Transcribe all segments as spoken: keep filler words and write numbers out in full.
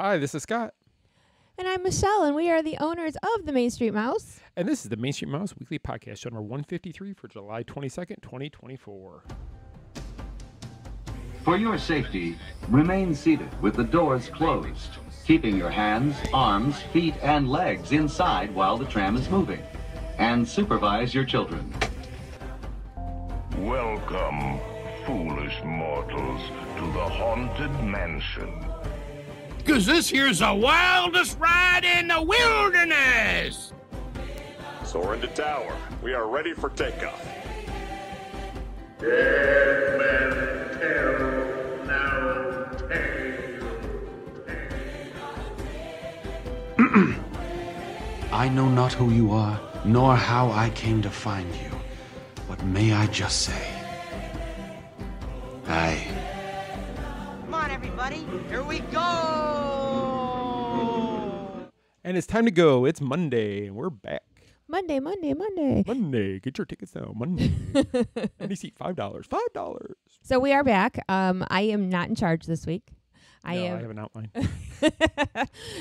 Hi, this is Scott. And I'm Michelle, and we are the owners of the Main Street Mouse. And this is the Main Street Mouse Weekly Podcast, show number one fifty-three for July twenty-second, twenty twenty-four. For your safety, remain seated with the doors closed, keeping your hands, arms, feet, and legs inside while the tram is moving. And supervise your children. Welcome, foolish mortals, to the Haunted Mansion. Because this here's the wildest ride in the wilderness! Soar into tower. We are ready for takeoff. Dead men tell now tale. I know not who you are, nor how I came to find you. What may I just say? I... Come on, everybody. Here we go! And it's time to go. It's Monday, and we're back. Monday, Monday, Monday. Monday. Get your tickets now. Monday. Any seat, five dollars. five dollars. So we are back. Um, I am not in charge this week. I no, am. I have an outline.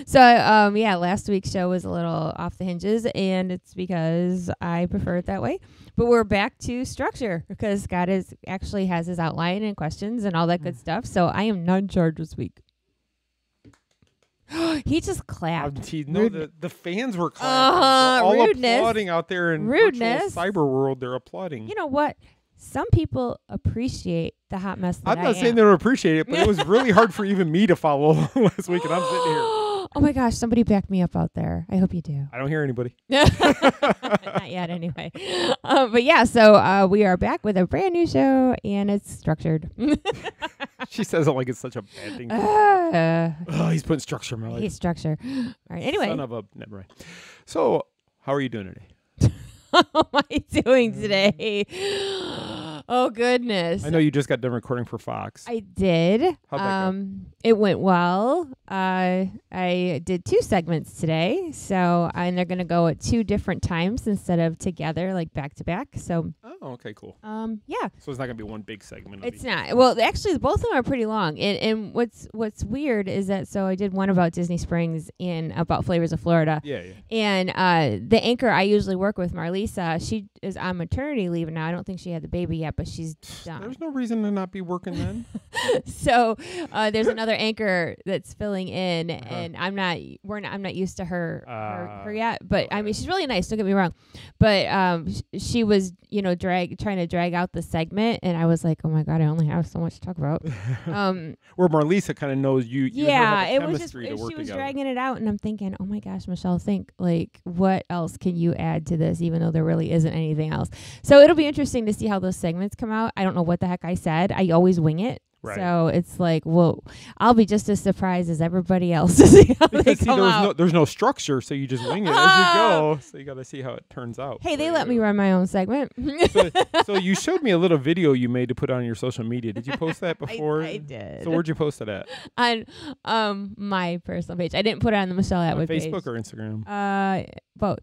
So, um, yeah, last week's show was a little off the hinges, and it's because I prefer it that way. But we're back to structure because Scott is actually has his outline and questions and all that mm. good stuff. So I am not in charge this week. He just clapped. Um, no, the, the fans were clapping. Uh, all rudeness. applauding out there in rudeness. Cyber world. They're applauding. You know what? Some people appreciate the hot mess that I'm not I saying am. They don't appreciate it, but it was really hard for even me to follow last week, and I'm sitting here. Oh, my gosh. Somebody backed me up out there. I hope you do. I don't hear anybody. Not yet, anyway. Uh, but, yeah, so uh, we are back with a brand new show, and it's structured. She says it like it's such a bad thing. Uh, oh, he's putting structure in my life. He's structure. All right, anyway. Son of a... Never mind. So, how are you doing today? How am I doing today? Oh, goodness. I know you just got done recording for Fox. I did. How'd that um, go? It went well. Uh, I did two segments today. So, and they're going to go at two different times instead of together, like back to back. So, oh, okay, cool. Um, yeah. So it's not going to be one big segment. It's not. Well, actually, both of them are pretty long. And, and what's what's weird is that, so I did one about Disney Springs and about Flavors of Florida. Yeah, yeah. And uh, the anchor I usually work with, Marlisa, she is on maternity leave now. I don't think she had the baby yet. But she's done. There's no reason to not be working then. So uh, there's another anchor that's filling in, uh-huh. and I'm not. We're not. I'm not used to her. Uh, her, her yet. But okay. I mean, she's really nice. Don't get me wrong. But um, sh she was, you know, drag trying to drag out the segment, and I was like, oh my god, I only have so much to talk about. Um, Where Marlisa kind of knows you. you yeah, have it was just it, she was together. dragging it out, and I'm thinking, oh my gosh, Michelle, think like what else can you add to this? Even though there really isn't anything else. So it'll be interesting to see how those segments come out. I don't know what the heck I said. I always wing it. Right. So it's like, whoa, I'll be just as surprised as everybody else to see how because they see, come there's out. No, there's no structure, so you just wing it oh. as you go. So you got to see how it turns out. Hey, they let you. me run my own segment. so, so you showed me a little video you made to put on your social media. Did you post that before? I, I did. So where'd you post it at? On um, my personal page. I didn't put it on the Michelle Atwood page. Facebook or Instagram? Uh, both.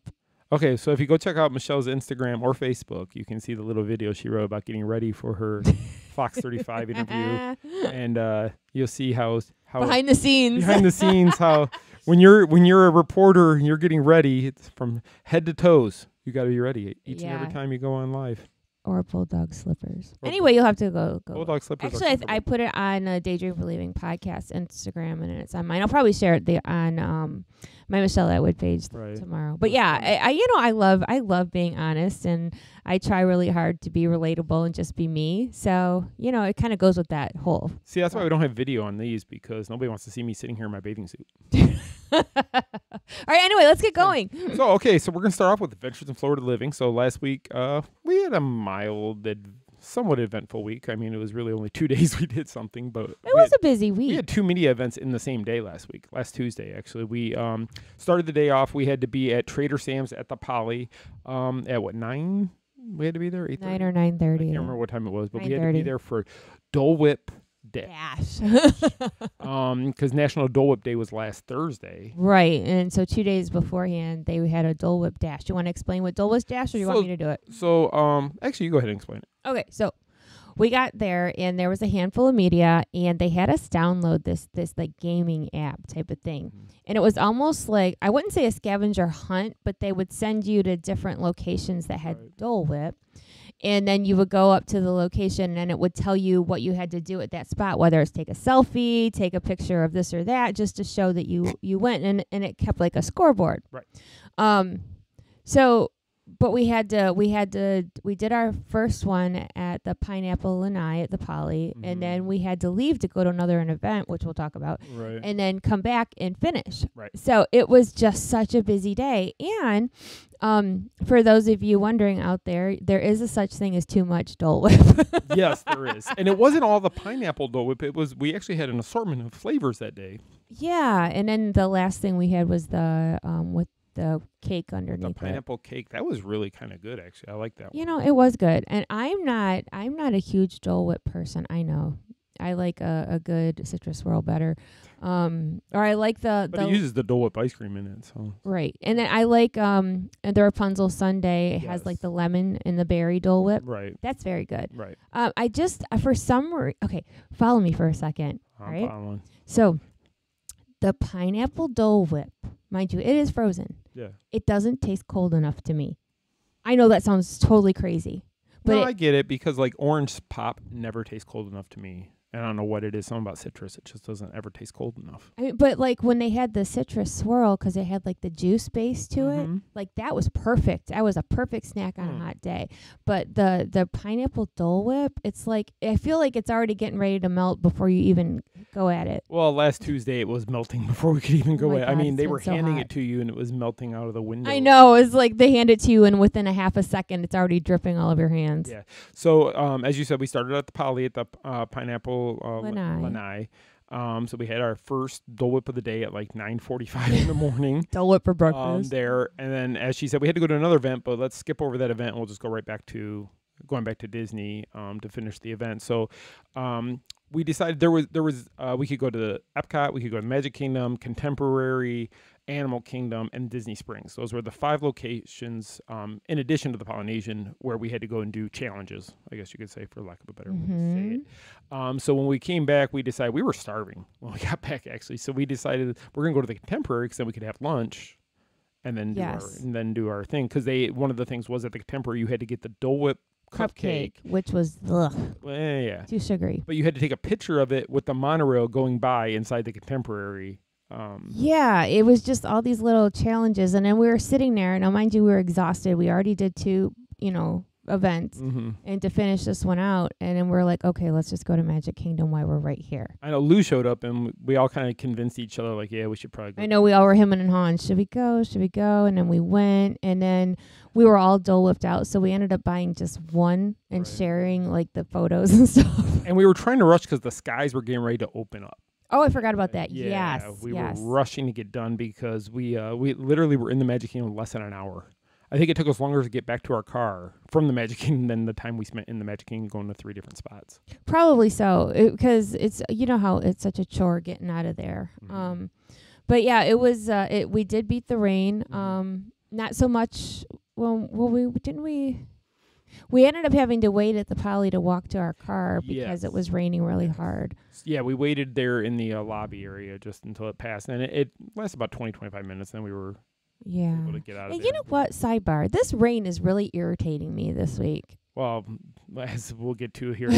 Okay, so if you go check out Michelle's Instagram or Facebook, you can see the little video she wrote about getting ready for her Fox thirty-five interview, and uh, you'll see how how behind the scenes, behind the scenes, how when you're when you're a reporter and you're getting ready, it's from head to toes. You got to be ready each yeah. and every time you go on live. Or bulldog slippers. Or anyway, you'll have to go. go bulldog slippers. Actually, I, th I put it on uh, Daydream Believing podcast Instagram, and it's on mine. I'll probably share it the, on um, my Michelle Atwood page right. tomorrow. But yeah, I, I you know I love I love being honest, and I try really hard to be relatable and just be me. So you know, it kind of goes with that whole. See, that's why we don't have video on these because nobody wants to see me sitting here in my bathing suit. All right. Anyway, let's get going. So okay, so we're gonna start off with Adventures in Florida Living. So last week, uh, we had a mild, somewhat eventful week. I mean, it was really only two days we did something, but it was had, a busy week. We had two media events in the same day last week. Last Tuesday, actually, we um started the day off. We had to be at Trader Sam's at the Poly um at what nine? We had to be there eight nine or nine thirty. I can't remember what time it was, but we had to be there for Dole Whip. Dash. um, because National Dole Whip Day was last Thursday. Right. And so two days beforehand, they had a Dole Whip Dash. Do you want to explain what Dole Whip Dash or do you so, want me to do it? So, um, actually, you go ahead and explain it. Okay. So we got there and there was a handful of media and they had us download this, this like gaming app type of thing. Mm-hmm. And it was almost like, I wouldn't say a scavenger hunt, but they would send you to different locations that had right. Dole Whip. And then you would go up to the location and it would tell you what you had to do at that spot, whether it's take a selfie, take a picture of this or that, just to show that you, you went, and, and it kept like a scoreboard. Right. Um, so, but we had to, we had to, we did our first one at the Pineapple Lanai at the Poly, mm-hmm. and then we had to leave to go to another an event, which we'll talk about, right. and then come back and finish. Right. So it was just such a busy day. And um, for those of you wondering out there, there is a such thing as too much Dole Whip. Yes, there is. And it wasn't all the pineapple Dole Whip. It was, we actually had an assortment of flavors that day. Yeah. And then the last thing we had was the, um, with the cake underneath the pineapple it. Cake that was really kind of good, actually. I like that you one. Know it was good. And i'm not i'm not a huge Dole Whip person. I know I like a, a good citrus whirl better, um or I like the, but the it uses the Dole Whip ice cream in it, so right. And then I like um the Rapunzel Sundae. It yes. has like the lemon and the berry Dole Whip, right? That's very good, right? um I just uh, for some re- okay follow me for a second. I'm right following. So the pineapple Dole Whip, mind you, it is frozen. Yeah. It doesn't taste cold enough to me. I know that sounds totally crazy. But no, it, I get it, because like orange pop never tastes cold enough to me. And I don't know what it is. Something about citrus. It just doesn't ever taste cold enough. I mean, but like when they had the citrus swirl, because it had like the juice base to mm-hmm. it, like that was perfect. That was a perfect snack on mm. a hot day. But the, the pineapple Dole Whip, it's like, I feel like it's already getting ready to melt before you even go at it. Well, last Tuesday it was melting before we could even go oh at it. I mean, they were so handing hot. It to you and it was melting out of the window. I know. It's like they hand it to you and within a half a second it's already dripping all over your hands. Yeah. So um, as you said, we started at the Poly at the uh, Pineapple Uh, Lanai. Lanai. Um, so we had our first Dole Whip of the day at like nine forty-five in the morning. Dole Whip for breakfast um, there, and then as she said, we had to go to another event, but let's skip over that event and we'll just go right back to going back to Disney um, to finish the event. So um, we decided there was there was uh, we could go to the Epcot, we could go to Magic Kingdom, Contemporary, Animal Kingdom, and Disney Springs. Those were the five locations, um, in addition to the Polynesian, where we had to go and do challenges, I guess you could say, for lack of a better mm-hmm. way to say it. Um, so when we came back, we decided we were starving when we got back, actually. So we decided we're going to go to the Contemporary because then we could have lunch and then, yes. do, our, and then do our thing. Because they one of the things was at the Contemporary, you had to get the Dole Whip cupcake, cupcake which was ugh, well, yeah, yeah. too sugary. But you had to take a picture of it with the monorail going by inside the Contemporary. Um, yeah, it was just all these little challenges. And then we were sitting there. Now, mind you, we were exhausted. We already did two, you know, events. Mm-hmm. And to finish this one out. And then we're like, okay, let's just go to Magic Kingdom while we're right here. I know Lou showed up and we all kind of convinced each other, like, yeah, we should probably go. I know we all were hemming and hawing. Should we go? Should we go? And then we went. And then we were all Dole Whipped out. So we ended up buying just one and right. sharing, like, the photos and stuff. And we were trying to rush because the skies were getting ready to open up. Oh, I forgot about that. Yeah, yes. We yes. were rushing to get done because we uh, we literally were in the Magic Kingdom less than an hour. I think it took us longer to get back to our car from the Magic Kingdom than the time we spent in the Magic Kingdom going to three different spots. Probably so, because it, it's, you know how it's such a chore getting out of there. Mm-hmm. Um, but yeah, it was, uh, it, we did beat the rain. Um, not so much, well, well we didn't we... We ended up having to wait at the Poly to walk to our car because yes. it was raining really yes. hard. Yeah, we waited there in the uh, lobby area just until it passed. And it, it lasted about twenty, twenty-five minutes. Then we were yeah. able to get out of and there. You know what? Sidebar. This rain is really irritating me this week. Well, as we'll get to here,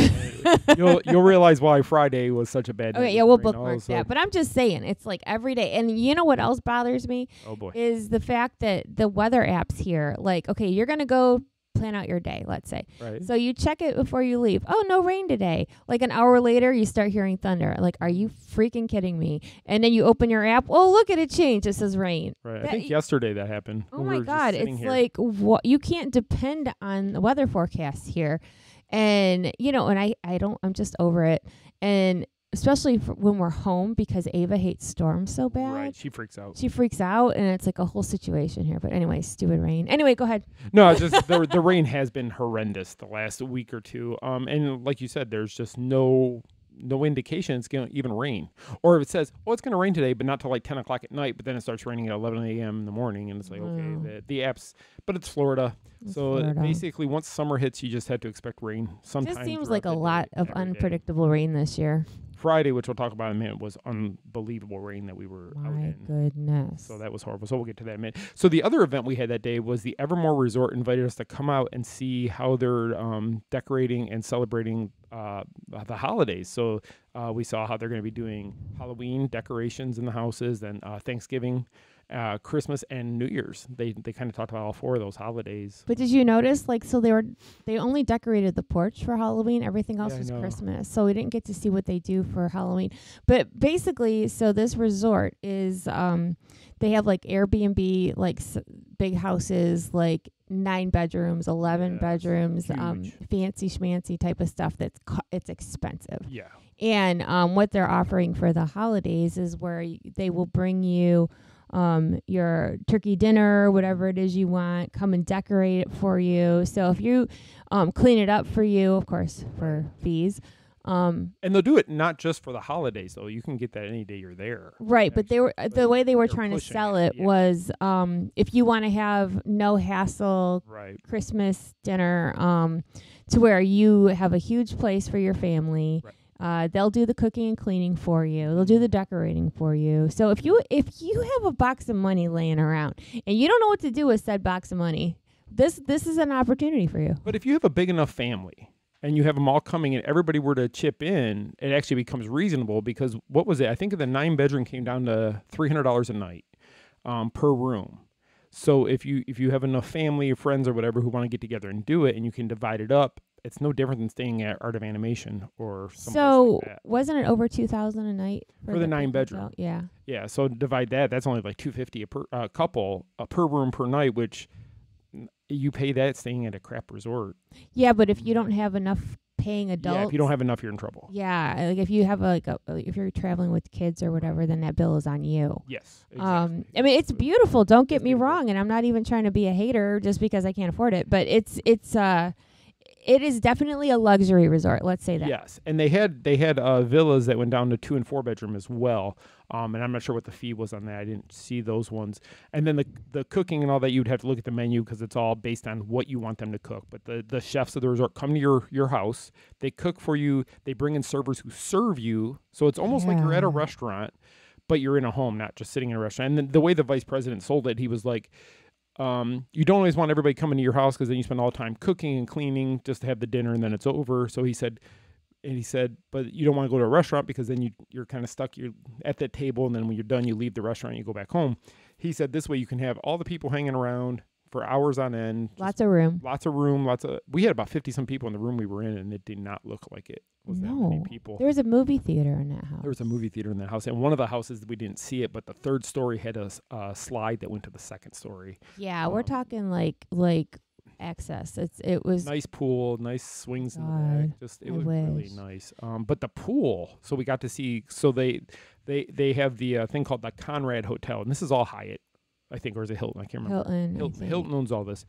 you'll you'll realize why Friday was such a bad day. Okay, yeah, we'll bookmark that. But I'm just saying, it's like every day. And you know what else bothers me? Oh, boy. Is the fact that the weather apps here, like, okay, you're going to go... plan out your day, let's say. Right. So you check it before you leave. Oh, no rain today. Like an hour later, you start hearing thunder. Like, are you freaking kidding me? And then you open your app. Oh, look at it change. It says rain. Right. That I think y- yesterday that happened. Oh, we my God. It's here. Like, wh- you can't depend on the weather forecast here. And, you know, and I, I don't, I'm just over it. And especially for when we're home, because Ava hates storms so bad. Right, she freaks out. She freaks out, and it's like a whole situation here. But anyway, stupid rain. Anyway, go ahead. No, it's just the the rain has been horrendous the last week or two. Um, and like you said, there's just no no indication it's going to even rain. Or if it says, oh, it's going to rain today, but not till like ten o'clock at night, but then it starts raining at eleven a m in the morning, and it's like, mm. okay, the, the app's, but it's Florida. It's so Florida. Basically, once summer hits, you just have to expect rain sometime. It just seems like a lot of unpredictable day. rain this year. Friday, which we'll talk about in a minute, was unbelievable rain that we were My out in. My goodness. So that was horrible. So we'll get to that in a minute. So the other event we had that day was the Evermore Resort invited us to come out and see how they're um, decorating and celebrating uh, the holidays. So uh, we saw how they're going to be doing Halloween decorations in the houses, then uh, Thanksgiving, uh, Christmas, and New Year's. They they kind of talked about all four of those holidays. But did you notice, like, so they were they only decorated the porch for Halloween. Everything else yeah, was Christmas. So we didn't get to see what they do for Halloween. But basically, so this resort is um, they have like Airbnb, like s big houses, like nine bedrooms, eleven yeah, bedrooms, um, fancy schmancy type of stuff. That's co it's expensive. Yeah. And um, what they're offering for the holidays is where y they will bring you. Um, your turkey dinner, whatever it is you want, come and decorate it for you. So if you um, clean it up for you, of course, for fees. Um, and they'll do it not just for the holidays, though. You can get that any day you're there. Right, but they were but the way they were trying to sell it, it yeah. was um, if you want to have no hassle right. Christmas dinner um, to where you have a huge place for your family. Right. Uh, they'll do the cooking and cleaning for you. They'll do the decorating for you. So if you if you have a box of money laying around and you don't know what to do with said box of money, this this is an opportunity for you. But if you have a big enough family and you have them all coming and everybody were to chip in, it actually becomes reasonable because what was it? I think the nine bedroom came down to three hundred dollars a night um, per room. So if you if you have enough family or friends or whatever who want to get together and do it and you can divide it up, it's no different than staying at Art of Animation or something like that. So wasn't it over two thousand a night for, for the, the nine bedroom? Out? Yeah. Yeah. So divide that. That's only like two fifty a per uh, couple uh, per room per night, which you pay that staying at a crap resort. Yeah, but if you don't have enough paying adults, yeah, if you don't have enough, you're in trouble. Yeah, like if you have a, like a, if you're traveling with kids or whatever, then that bill is on you. Yes. Exactly. Um, I mean, it's beautiful. Don't get it's me beautiful. wrong, and I'm not even trying to be a hater just because I can't afford it, but it's it's uh. It is definitely a luxury resort. Let's say that. Yes, and they had they had uh, villas that went down to two and four bedroom as well. Um, and I'm not sure what the fee was on that. I didn't see those ones. And then the the cooking and all that, you'd have to look at the menu because it's all based on what you want them to cook. But the the chefs of the resort come to your your house. They cook for you. They bring in servers who serve you. So it's almost yeah. like you're at a restaurant, but you're in a home, not just sitting in a restaurant. And then the way the vice president sold it, he was like, Um, you don't always want everybody coming to your house because then you spend all the time cooking and cleaning just to have the dinner and then it's over. So he said, and he said, but you don't want to go to a restaurant because then you, you're kind of stuck you're at that table. And then when you're done, you leave the restaurant and you go back home. He said, this way you can have all the people hanging around for hours on end. Lots of room. Lots of room. Lots of, we had about fifty some people in the room we were in and it did not look like it was no. that many people. There was a movie theater in that house. There was a movie theater in that house. And one of the houses, we didn't see it, but the third story had a uh, slide that went to the second story. Yeah, um, we're talking like like access. It's It was... Nice pool, nice swings God, in the back. Just, it I was wish. really nice. Um, but the pool, so we got to see, so they they, they have the uh, thing called the Conrad Hotel. And this is all Hyatt, I think, or is it Hilton? I can't remember. Hilton. Hilton, Hilton owns all this.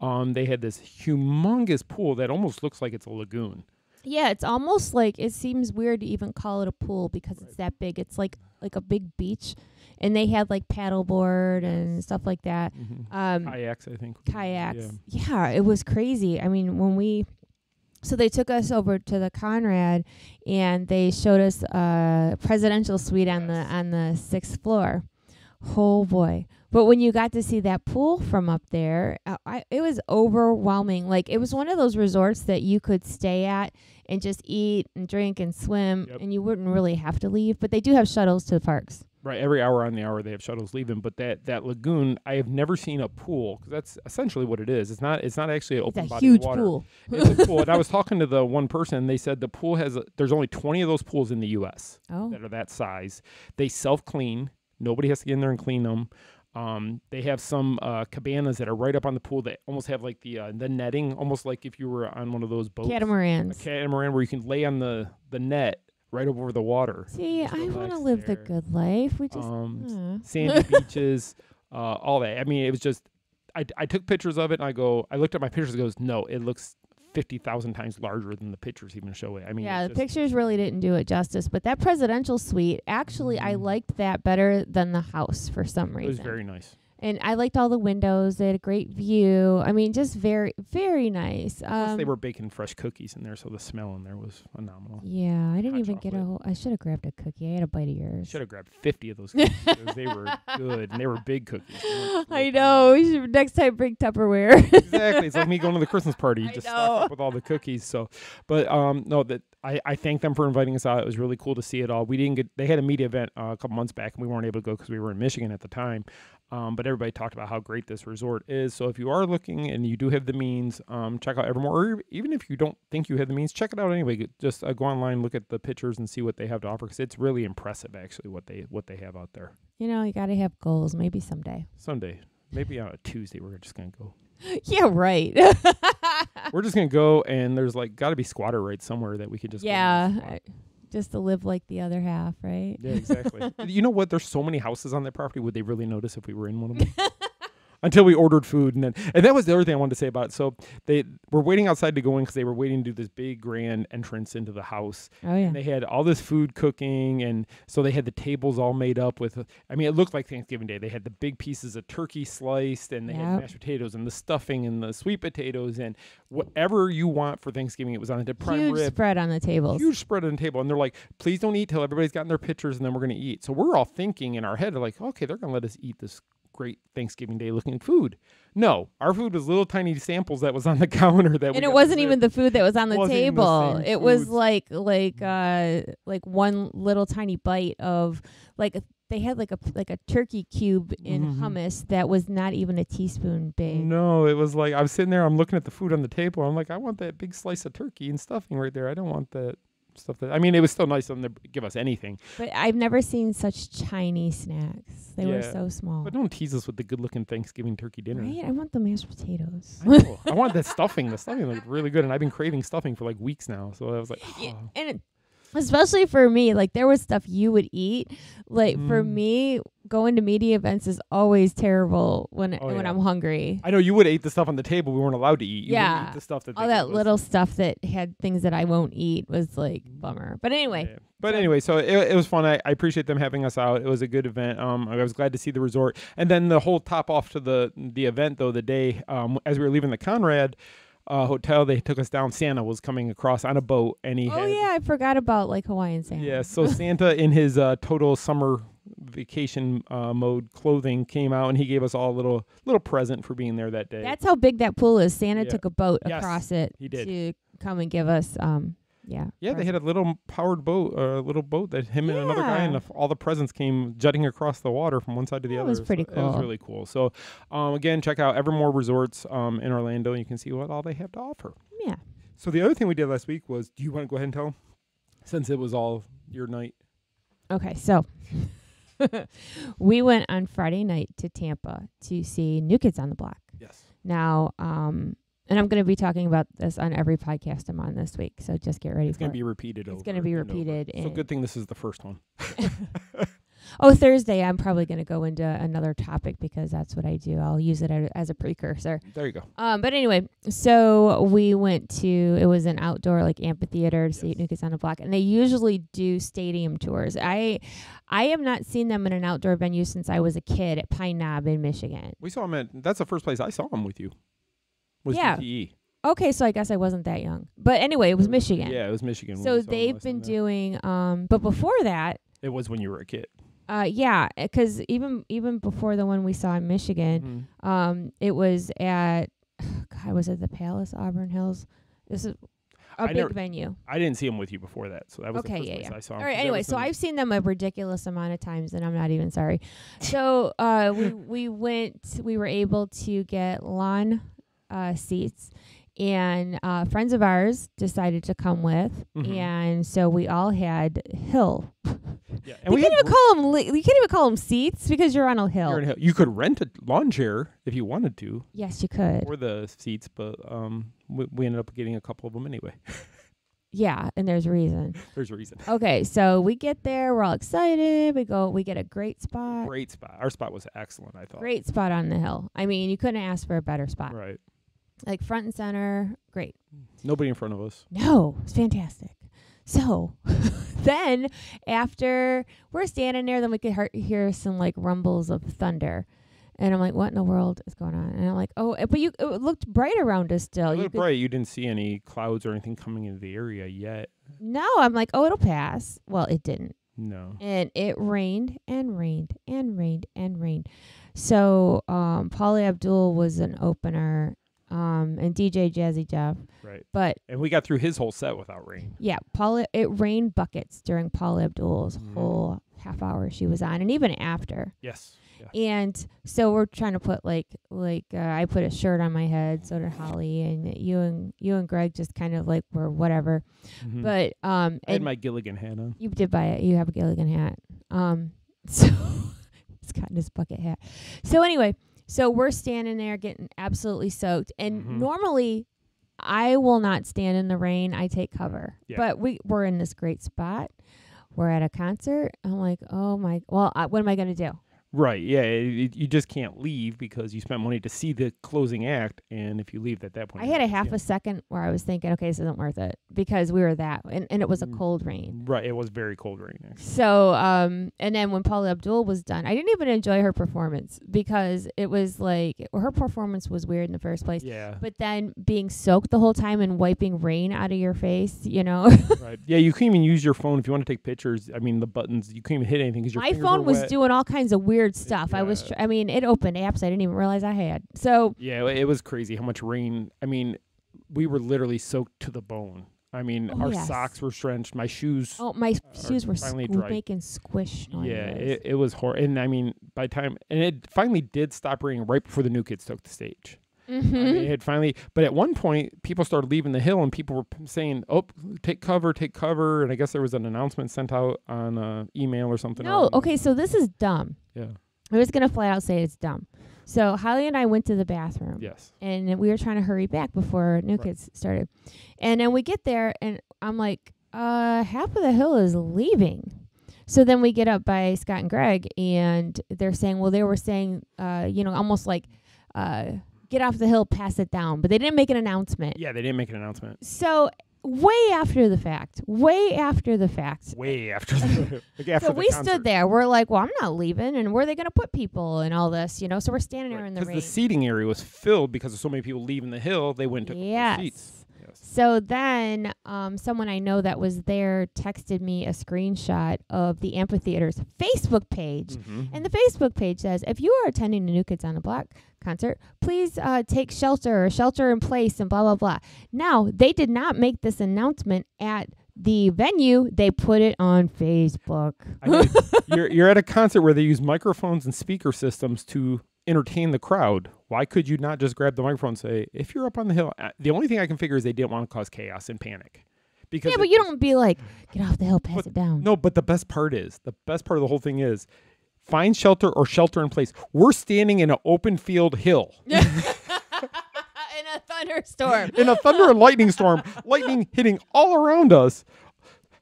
Um, they had this humongous pool that almost looks like it's a lagoon. Yeah, it's almost like, it seems weird to even call it a pool because right. it's that big. It's like like a big beach, and they had like paddleboard and stuff like that. Mm-hmm. um, kayaks, I think. Kayaks. Yeah. yeah, it was crazy. I mean, when we, so they took us over to the Conrad, and they showed us a presidential suite yes. on the on the sixth floor. Oh boy. But when you got to see that pool from up there, uh, I, it was overwhelming. Like, it was one of those resorts that you could stay at and just eat and drink and swim, yep. and you wouldn't really have to leave. But they do have shuttles to the parks. Right. Every hour on the hour, they have shuttles leaving. But that, that lagoon, I have never seen a pool, because that's essentially what it is. It's not It's not actually an open it's a body huge of water. Pool. It's a pool. And I was talking to the one person, and they said the pool has, a, there's only twenty of those pools in the U S Oh. that are that size. They self-clean. Nobody has to get in there and clean them. Um, they have some uh, cabanas that are right up on the pool that almost have like the uh, the netting, almost like if you were on one of those boats. Catamarans. A catamaran where you can lay on the, the net right up over the water. See, I want to live there. the good life. We just um, sandy beaches, uh, all that. I mean, it was just, I, I took pictures of it and I go, I looked at my pictures and goes, no, it looks fifty thousand times larger than the pictures even show it. I mean, yeah, the pictures really didn't do it justice, but that presidential suite, actually, mm-hmm. I liked that better than the house for some reason. It was very nice. And I liked all the windows. They had a great view. I mean, just very, very nice. Um, Plus they were baking fresh cookies in there, so the smell in there was phenomenal. Yeah, I didn't Hot even chocolate. get a whole... I should have grabbed a cookie. I had a bite of yours. Should have grabbed fifty of those cookies. They were good, and they were big cookies. I know. We should, next time, bring Tupperware. Exactly. It's like me going to the Christmas party. You just stock up with all the cookies. So, But, um, no, that... I, I thank them for inviting us out. It was really cool to see it all. We didn't get, they had a media event uh, a couple months back, and we weren't able to go because we were in Michigan at the time. Um, but everybody talked about how great this resort is. So if you are looking and you do have the means, um, check out Evermore. Or even if you don't think you have the means, check it out anyway. Just uh, go online, look at the pictures, and see what they have to offer, because it's really impressive, actually, what they what they have out there. You know, you got to have goals. Maybe someday. Someday. Maybe on a Tuesday we're just going to go. Yeah, right. We're just going to go, and there's like got to be squatter rights somewhere that we could just yeah, go I, just to live like the other half, right? Yeah, exactly. You know what? There's so many houses on that property. Would they really notice if we were in one of them? Until we ordered food, and then and that was the other thing I wanted to say about it. So they were waiting outside to go in because they were waiting to do this big grand entrance into the house. Oh yeah. And they had all this food cooking, and so they had the tables all made up with. I mean, it looked like Thanksgiving Day. They had the big pieces of turkey sliced, and they yep. had mashed potatoes, and the stuffing, and the sweet potatoes, and whatever you want for Thanksgiving. It was on the prime huge rib, spread on the table, huge spread on the table, and they're like, "Please don't eat till everybody's gotten their pictures, and then we're going to eat." So we're all thinking in our head, like, "Okay, they're going to let us eat this." Great Thanksgiving Day looking food. No, our food was little tiny samples that was on the counter. That and it wasn't even the food that was on the table. The it was foods. like like uh, like one little tiny bite of like a, they had like a like a turkey cube in mm-hmm. hummus that was not even a teaspoon big. No, it was like I'm sitting there. I'm looking at the food on the table. I'm like, I want that big slice of turkey and stuffing right there. I don't want that. Stuff that I mean, it was still nice of them to give us anything. But I've never seen such tiny snacks. They yeah. were so small. But don't tease us with the good-looking Thanksgiving turkey dinner. Right? I want the mashed potatoes. I know. I want that stuffing. The stuffing looked really good, and I've been craving stuffing for like weeks now. So I was like, oh. yeah, and it, especially for me, like there was stuff you would eat. Like mm. for me, going to media events is always terrible when oh, when yeah. I'm hungry. I know you would eat the stuff on the table we weren't allowed to eat. You yeah, eat the stuff that all that little listen. stuff that had things that I won't eat was like bummer. But anyway, yeah, yeah. but so. anyway, so it, it was fun. I, I appreciate them having us out. It was a good event. Um, I was glad to see the resort, and then the whole top off to the the event though the day um as we were leaving the Conrad. Uh, hotel, they took us down. Santa was coming across on a boat, and he. Oh had, yeah, I forgot about like Hawaiian Santa. Yeah, so Santa in his uh, total summer vacation uh, mode clothing came out, and he gave us all a little little present for being there that day. That's how big that pool is. Santa yeah. took a boat yes, across it he did. to come and give us. Um, yeah, yeah, presents. They had a little powered boat, a uh, little boat that him yeah. and another guy, and the, all the presents came jutting across the water from one side to the that other. That was pretty so cool. It was really cool. So, um, again, check out Evermore Resorts um, in Orlando. You can see what all they have to offer. Yeah. So the other thing we did last week was, do you want to go ahead and tell, since it was all your night? Okay, so we went on Friday night to Tampa to see New Kids on the Block. Yes. Now, um. And I'm going to be talking about this on every podcast I'm on this week, so just get ready it's for gonna it. It's going to be repeated. It's going to be repeated. So good thing this is the first one. Oh, Thursday, I'm probably going to go into another topic because that's what I do. I'll use it as a precursor. There you go. Um, but anyway, so we went to, it was an outdoor like amphitheater to yes. see New Kids on the Block, and they usually do stadium tours. I I have not seen them in an outdoor venue since I was a kid at Pine Knob in Michigan. We saw them at, that's the first place I saw them with you. Was yeah. D T E. Okay, so I guess I wasn't that young. But anyway, it was Michigan. Yeah, it was Michigan. So they've been doing, um, but before that. It was when you were a kid. Uh, yeah, because even even before the one we saw in Michigan, mm-hmm. um, it was at, God, was it the Palace, Auburn Hills? This is a I big never, venue. I didn't see them with you before that, so that was okay, the first yeah, place yeah. I saw them. All right, anyway, so I've seen them a ridiculous amount of times, and I'm not even sorry. So uh, we, we went, we were able to get lawn Uh, seats, and uh, friends of ours decided to come with, mm-hmm. and so we all had hill. Yeah, and we can't even call them. Li- you can't even call them seats because you're on a hill. You're on a hill. You could rent a lawn chair if you wanted to. Yes, you could. Or the seats, but um, we, we ended up getting a couple of them anyway. Yeah, and there's a reason. There's a reason. Okay, so we get there. We're all excited. We go. We get a great spot. Great spot. Our spot was excellent. I thought. Great spot on the hill. I mean, you couldn't ask for a better spot. Right. like front and center. Great. Nobody in front of us. No, it's fantastic. So then after we're standing there, then we could hear, hear some like rumbles of thunder. And I'm like, what in the world is going on? And I'm like, oh, but you it looked bright around us still. It looked bright. You didn't see any clouds or anything coming into the area yet. No, I'm like, oh, it'll pass. Well, it didn't. No. And it rained and rained and rained and rained. So um, Paula Abdul was an opener um, and D J Jazzy Jeff. Right. But and we got through his whole set without rain. Yeah. Paula, it rained buckets during Paula Abdul's mm. whole half hour she was on and even after. Yes. Yeah. And so we're trying to put like like uh, I put a shirt on my head, so did Holly, and you and you and Greg just kind of like were whatever. Mm-hmm. But um, I had my Gilligan hat on. You did buy it. You have a Gilligan hat. Um, so it's got in his bucket hat. So anyway, so we're standing there getting absolutely soaked, and mm-hmm. normally I will not stand in the rain. I take cover, yeah. but we we're in this great spot. We're at a concert. I'm like, oh my! Well, I, what am I gonna do? Right, yeah, it, you just can't leave because you spent money to see the closing act, and if you leave at that point... I had a half yeah. a second where I was thinking, okay, this isn't worth it, because we were that, and, and it was a cold rain. Right, it was very cold rain, actually. So, um, and then when Paula Abdul was done, I didn't even enjoy her performance, because it was like, her performance was weird in the first place, yeah. but then being soaked the whole time and wiping rain out of your face, you know? Right, yeah, you can't even use your phone if you want to take pictures, I mean, the buttons, you can't even hit anything, because your My phone was wet. Doing all kinds of weird... Weird stuff. Yeah. I was. Tr- I mean, it opened apps I didn't even realize I had. So yeah, it was crazy how much rain. I mean, we were literally soaked to the bone. I mean, oh, our yes. socks were drenched. My shoes. Oh, my shoes were finally squ- making squish noises. Yeah, it, it was horrible. And I mean, by time and it finally did stop raining right before the New Kids took the stage. Mm-hmm. I mean, it had finally, but at one point, people started leaving the hill, and people were p- saying, "Oh, take cover, take cover!" And I guess there was an announcement sent out on uh, email or something. No, okay, so this is dumb. Yeah, I was gonna flat out say it's dumb. So Holly and I went to the bathroom. Yes, and we were trying to hurry back before New right. Kids started, and then we get there, and I'm like, uh, "Half of the hill is leaving." So then we get up by Scott and Greg, and they're saying, "Well, they were saying, uh, you know, almost like." Uh, Get off the hill, pass it down. But they didn't make an announcement. Yeah, they didn't make an announcement. So way after the fact, way after the fact. Way after the like after So the we concert. Stood there. We're like, well, I'm not leaving. And where are they going to put people and all this? You know, so we're standing right. there in the rain. Because the seating area was filled because of so many people leaving the hill. They went to yes. seats. Yes. So then um, someone I know that was there texted me a screenshot of the amphitheater's Facebook page. Mm-hmm. And the Facebook page says, if you are attending the New Kids on the Block concert, please uh, take shelter or shelter in place and blah, blah, blah. Now, they did not make this announcement at the venue. They put it on Facebook. I mean, you're, you're at a concert where they use microphones and speaker systems to entertain the crowd. Why could you not just grab the microphone and say, if you're up on the hill, uh, the only thing I can figure is they didn't want to cause chaos and panic. Because yeah, but you don't be like, get off the hill, pass but, it down. No, but the best part is, the best part of the whole thing is, find shelter or shelter in place. We're standing in an open field hill. In a thunderstorm. In a thunder and lightning storm. Lightning hitting all around us.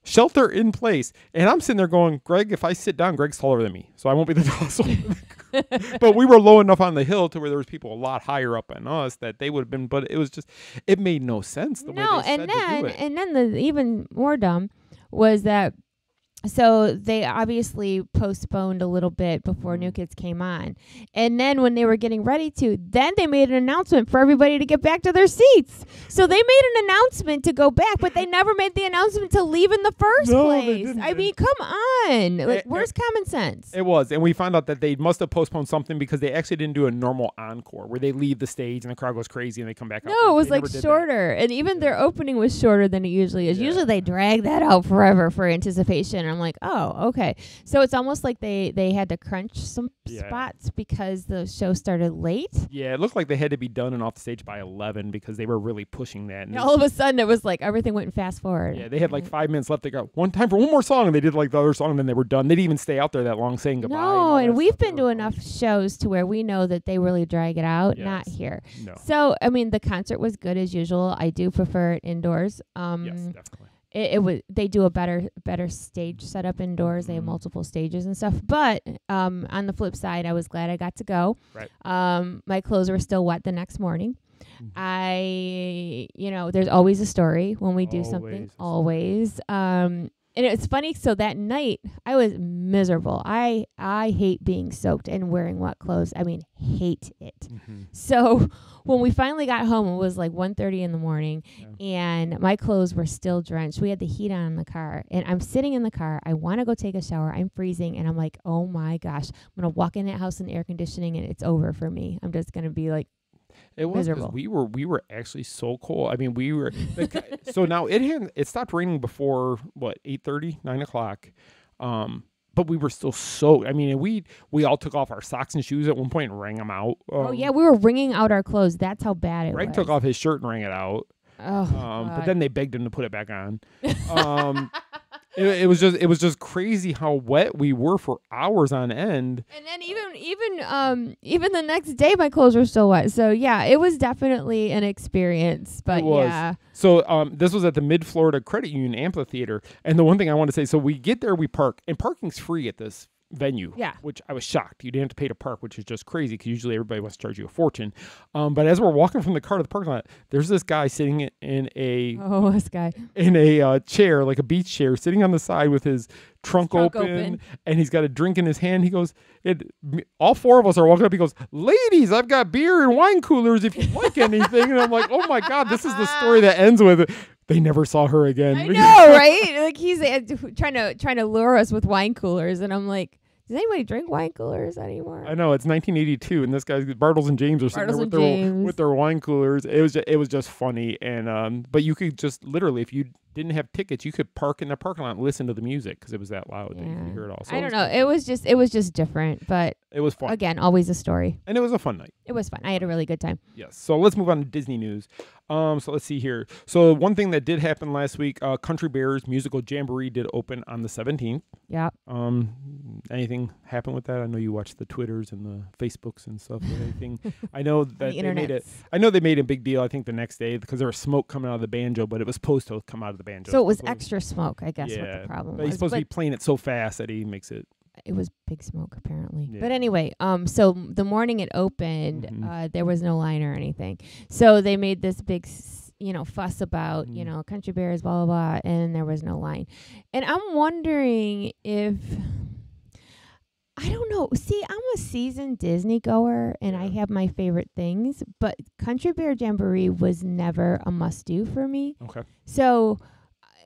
Shelter in place. And I'm sitting there going, Greg, if I sit down, Greg's taller than me. So I won't be the tallest one. But we were low enough on the hill to where there was people a lot higher up than us that they would have been. But it was just, it made no sense the no, way they said then, to do it. And then the even more dumb was that so they obviously postponed a little bit before New Kids came on. And then when they were getting ready to, then they made an announcement for everybody to get back to their seats. So they made an announcement to go back, but they never made the announcement to leave in the first no, place. They didn't. I mean, come on. Like, it, where's it, common sense? It was. And we found out that they must have postponed something because they actually didn't do a normal encore where they leave the stage and the crowd goes crazy and they come back no, up. No, it was they like shorter. That. And even yeah. their opening was shorter than it usually is. Yeah. Usually they drag that out forever for anticipation. And I'm like, oh, okay. So it's almost like they, they had to crunch some yeah. spots because the show started late. Yeah, it looked like they had to be done and off the stage by eleven because they were really pushing that. And yeah, all of a sudden, it was like everything went fast forward. Yeah, they had like five minutes left to go. One time for one more song, and they did like the other song, and then they were done. They didn't even stay out there that long saying goodbye. No, and, and we've been to enough shows to where we know that they really drag it out, yes. not here. No. So, I mean, the concert was good as usual. I do prefer it indoors. Um, yes, definitely. It, it was. They do a better, better stage setup indoors. They have multiple stages and stuff. But um, on the flip side, I was glad I got to go. Right. Um, my clothes were still wet the next morning. Mm-hmm. I, you know, there's always a story when we do always something, always. Um, and it's funny. So that night I was miserable. I, I hate being soaked and wearing wet clothes. I mean, hate it. Mm-hmm. So when we finally got home, it was like one thirty in the morning, yeah. and my clothes were still drenched. We had the heat on in the car, and I'm sitting in the car. I want to go take a shower. I'm freezing, and I'm like, oh my gosh, I'm going to walk in that house in air conditioning, and it's over for me. I'm just going to be like, It was miserable. We were we were actually so cold. I mean, we were. The, so now it had, it stopped raining before what eight thirty, nine o'clock, um, but we were still soaked. I mean, we we all took off our socks and shoes at one point and wrung them out. Um, oh yeah, we were wringing out our clothes. That's how bad it Greg was. Greg took off his shirt and wrung it out. Oh, um, but then they begged him to put it back on. Um, It, it was just it was just crazy how wet we were for hours on end. And then even even um even the next day my clothes were still wet. So yeah, it was definitely an experience. But it was. Yeah. So um this was at the Mid Florida Credit Union Amphitheater. And the one thing I want to say, so we get there, we park, and parking's free at this venue. Yeah. Which I was shocked. You didn't have to pay to park, which is just crazy because usually everybody wants to charge you a fortune. Um, but as we're walking from the car to the parking lot, there's this guy sitting in a oh this guy in a uh, chair, like a beach chair, sitting on the side with his trunk, trunk open, open, and he's got a drink in his hand. He goes, it, all four of us are walking up. He goes, ladies, I've got beer and wine coolers if you like anything. And I'm like, oh my God, this is the story that ends with, they never saw her again. I know, right? Like he's uh, trying to trying to lure us with wine coolers, and I'm like, does anybody drink wine coolers anymore? I know, it's nineteen eighty-two, and this guy's Bartles and James are sitting Bartles there with their, with their wine coolers. It was just, it was just funny, and um, but you could just literally, if you didn't have tickets, you could park in the parking lot and listen to the music because it was that loud. Yeah. And you could hear it all. So I don't it know. Cool. It was just it was just different, but it was fun. Again, always a story, and it was a fun night. It was fun. I had a really good time. Yes. So let's move on to Disney news. Um, so let's see here. So one thing that did happen last week, uh, Country Bear's musical Jamboree did open on the seventeenth. Yeah. Um, anything happen with that? I know you watched the Twitters and the Facebooks and stuff. And anything? I know that the they internets. made it. I know they made a big deal. I think the next day because there was smoke coming out of the banjo, but it was supposed to come out of the banjo. So it was extra smoke, I guess. Yeah. What the problem but was. He's supposed but to be playing it so fast that he makes it. It was big smoke, apparently. Yeah. But anyway, um, so the morning it opened, mm-hmm. uh, there was no line or anything. So they made this big, s- you know, fuss about, mm-hmm. you know, Country Bears, blah, blah, blah, and there was no line. And I'm wondering if, I don't know. See, I'm a seasoned Disney goer, and yeah. I have my favorite things, but Country Bear Jamboree was never a must-do for me. Okay. So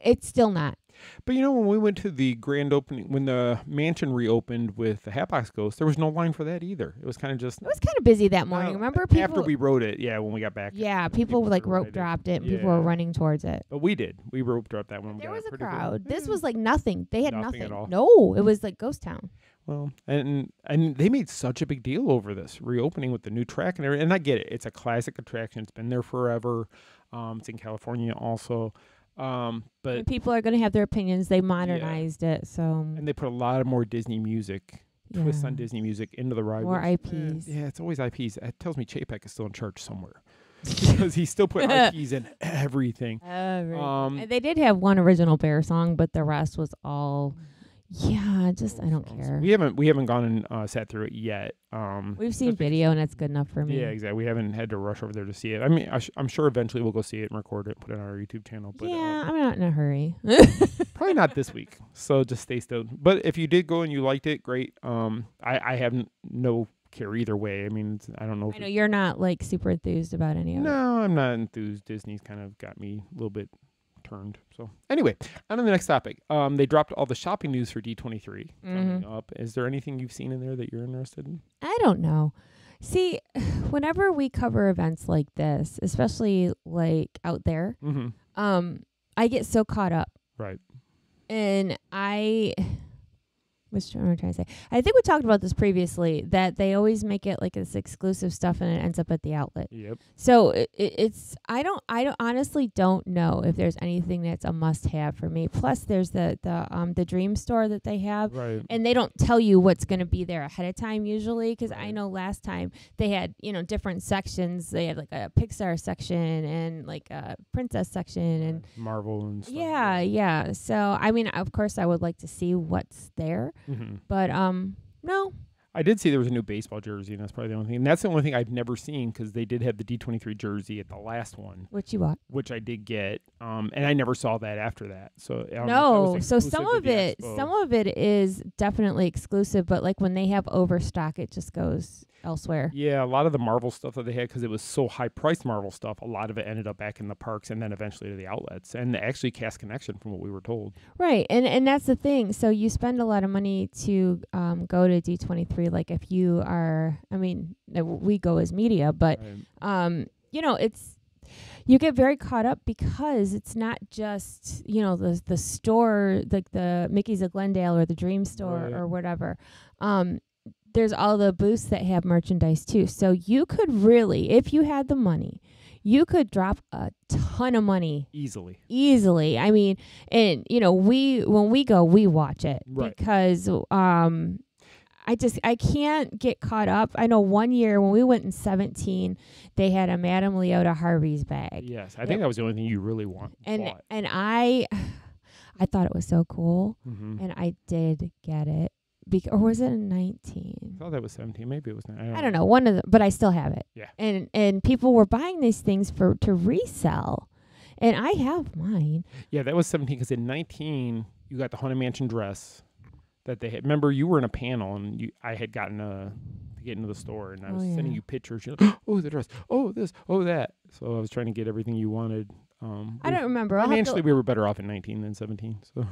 it's still not. But you know, when we went to the grand opening, when the mansion reopened with the Hatbox Ghost, there was no line for that either. It was kind of just... It was kind of busy that morning. Uh, Remember people... After we wrote it, yeah, when we got back. Yeah, people, people like rope-dropped it, and yeah. people were running towards it. But we did. We rope-dropped that one. There was a crowd. Good. This was like nothing. They had nothing. nothing. At all. No, it was like Ghost Town. Well, and and they made such a big deal over this reopening with the new track and everything. And I get it. It's a classic attraction. It's been there forever. Um, it's in California also. Um, but when people are going to have their opinions. They modernized yeah. it, so and they put a lot of more Disney music, yeah. twists on Disney music into the ride. More I Ps. Uh, yeah, it's always I Ps. It tells me Chapek is still in charge somewhere because he still put I Ps in everything. Every. Um, they did have one original Bear song, but the rest was all. Yeah, just I don't care. We haven't we haven't gone and uh, sat through it yet. Um, We've seen video and it's good enough for me. Yeah, exactly. We haven't had to rush over there to see it. I mean, I sh- I'm sure eventually we'll go see it and record it, put it on our YouTube channel. But, yeah, uh, I'm not in a hurry. Probably not this week. So just stay still. But if you did go and you liked it, great. Um, I I have n- no care either way. I mean, it's, I don't know. If I know you're not like super enthused about any of it. No, I'm not enthused. Disney's kind of got me a little bit. Turned. So anyway, on to the next topic. Um, they dropped all the shopping news for D twenty-three mm-hmm. coming up. Is there anything you've seen in there that you're interested in? I don't know. See, whenever we cover events like this, especially like out there, mm-hmm. um, I get so caught up. Right. And I... Which I'm trying to say. I think we talked about this previously, that they always make it like this exclusive stuff and it ends up at the outlet. Yep. So it, it, it's, I don't, I don't honestly don't know if there's anything that's a must have for me. Plus there's the, the, um, the dream store that they have right. and they don't tell you what's going to be there ahead of time usually. Cause right. I know last time they had, you know, different sections. They had like a Pixar section and like a princess section and Marvel and stuff. Yeah. Like yeah. So, I mean, of course I would like to see what's there. Mm-hmm. But um, no, I did see there was a new baseball jersey, and that's probably the only thing. And that's the only thing I've never seen, because they did have the D twenty-three jersey at the last one. Which you bought. Which I did get. Um, and I never saw that after that. So I don't No. Know so some of it, Expo. some of it is definitely exclusive, but like when they have overstock, it just goes elsewhere. Yeah. A lot of the Marvel stuff that they had, because it was so high-priced Marvel stuff, a lot of it ended up back in the parks and then eventually to the outlets. And actually Cast Connection, from what we were told. Right. And, and that's the thing. So you spend a lot of money to um, go to D twenty-three. Like if you are, I mean, we go as media, but, right. um, you know, it's, you get very caught up because it's not just, you know, the, the store, like the Mickey's of Glendale or the Dream Store right. or whatever. Um, there's all the booths that have merchandise too. So you could really, if you had the money, you could drop a ton of money. Easily. Easily. I mean, and you know, we, when we go, we watch it right. because, um, I just, I can't get caught up. I know one year when we went in seventeen, they had a Madame Leota Harvey's bag. Yes. I it, think that was the only thing you really want. And, bought. and I, I thought it was so cool mm-hmm. and I did get it. Bec- or was it a nineteen? I thought that was seventeen. Maybe it was nineteen. I don't, I don't know. know. One of the, but I still have it. Yeah. And, and people were buying these things for, to resell. And I have mine. Yeah. That was seventeen. Cause in nineteen, you got the Haunted Mansion dress. That they had. Remember, you were in a panel, and you, I had gotten a, to get into the store, and I was oh, yeah. sending you pictures. You're like, oh, the dress, oh, this, oh, that. So I was trying to get everything you wanted. Um, I don't remember. Financially, we were better off in nineteen than seventeen. So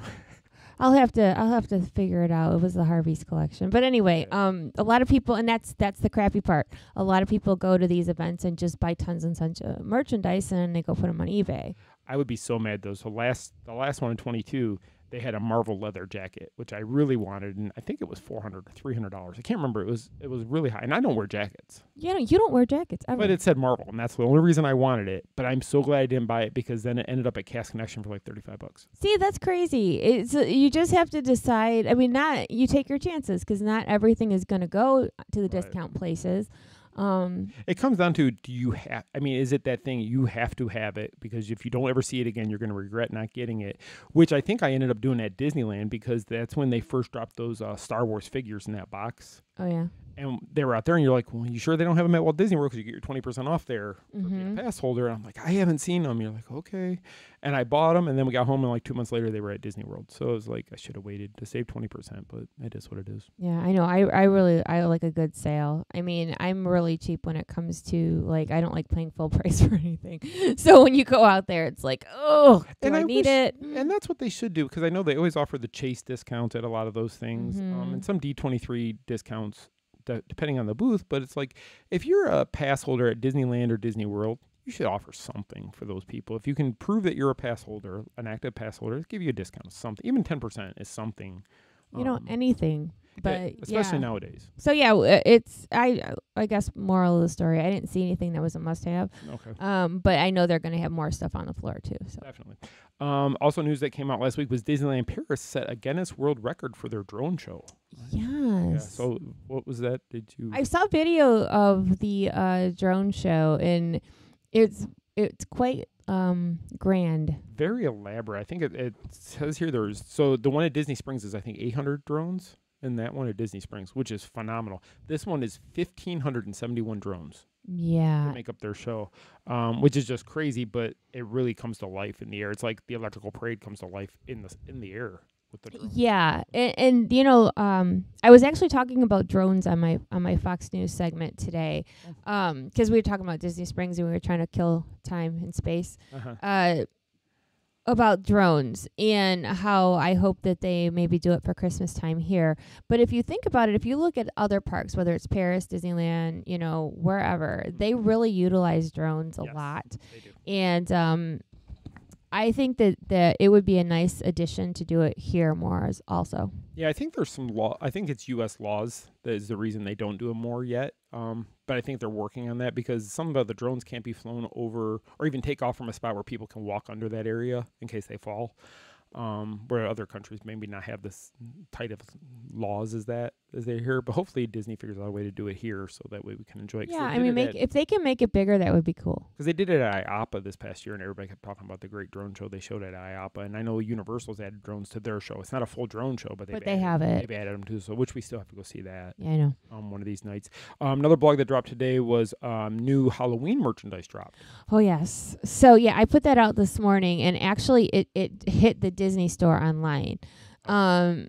I'll have to, I'll have to figure it out. It was the Harvey's collection, but anyway, yeah. um, a lot of people, and that's that's the crappy part. A lot of people go to these events and just buy tons and tons of merchandise, and they go put them on eBay. I would be so mad though. So last, the last one in twenty-two. They had a Marvel leather jacket, which I really wanted, and I think it was four hundred or three hundred dollars. I can't remember. It was it was really high, and I don't wear jackets. Yeah, you don't wear jackets ever. But it said Marvel, and that's the only reason I wanted it. But I'm so glad I didn't buy it because then it ended up at Cast Connection for like thirty-five bucks. See, that's crazy. It's uh, you just have to decide. I mean, not you take your chances because not everything is going to go to the right. discount places. Um, it comes down to, do you have, I mean, is it that thing you have to have it? Because if you don't ever see it again, you're going to regret not getting it, which I think I ended up doing at Disneyland because that's when they first dropped those uh, Star Wars figures in that box. Oh, yeah. And they were out there and you're like, well, you sure they don't have them at Walt Disney World because you get your twenty percent off there for mm-hmm. being a pass holder. And I'm like, I haven't seen them. You're like, okay. And I bought them and then we got home and like two months later they were at Disney World. So it was like, I should have waited to save twenty percent, but it is what it is. Yeah, I know. I, I really, I like a good sale. I mean, I'm really cheap when it comes to like, I don't like paying full price for anything. So when you go out there, it's like, oh, do and I, I need wish, it? And that's what they should do because I know they always offer the Chase discounts at a lot of those things mm-hmm. um, and some D twenty-three discounts. Depending on the booth, but it's like if you're a pass holder at Disneyland or Disney World, you should offer something for those people. If you can prove that you're a pass holder, an active pass holder, give you a discount, something, even ten percent is something. You um, know, anything, but it, especially yeah. nowadays. So yeah, it's I I guess moral of the story. I didn't see anything that was a must-have. Okay. Um, but I know they're going to have more stuff on the floor too. So. Definitely. Um, also, news that came out last week was Disneyland Paris set a Guinness World Record for their drone show. Yes. Yeah, so what was that? Did you? I saw a video of the uh, drone show, and it's it's quite um, grand. Very elaborate. I think it, it says here there's so the one at Disney Springs is I think eight hundred drones, and that one at Disney Springs, which is phenomenal. This one is one thousand five hundred seventy-one drones. Yeah, to make up their show, um, which is just crazy. But it really comes to life in the air. It's like the electrical parade comes to life in the in the air with the drones. Yeah, and, and you know, um, I was actually talking about drones on my on my Fox News segment today, um, because we were talking about Disney Springs and we were trying to kill time and space, uh-huh. uh, about drones and how I hope that they maybe do it for Christmas time here. But if you think about it, if you look at other parks, whether it's Paris, Disneyland, you know, wherever, they really utilize drones a yes, lot. They do. And um, I think that, that it would be a nice addition to do it here more as also. Yeah, I think there's some law. I think it's U S laws that is the reason they don't do it more yet. Um, but I think they're working on that because some of the drones can't be flown over or even take off from a spot where people can walk under that area in case they fall. um, where other countries maybe not have this tight of laws as that as they here. But hopefully Disney figures out a way to do it here so that way we can enjoy it. Yeah, I mean, make, if they can make it bigger, that would be cool. Because they did it at I A A P A this past year, and everybody kept talking about the great drone show they showed at I A A P A. And I know Universal's added drones to their show. It's not a full drone show, but, but they have it. They've added them too, so which we still have to go see that. Yeah, I know. Um, one of these nights. Um, another blog that dropped today was um, new Halloween merchandise dropped. Oh, yes. So, yeah, I put that out this morning, and actually it, it hit the Disney store online. Um,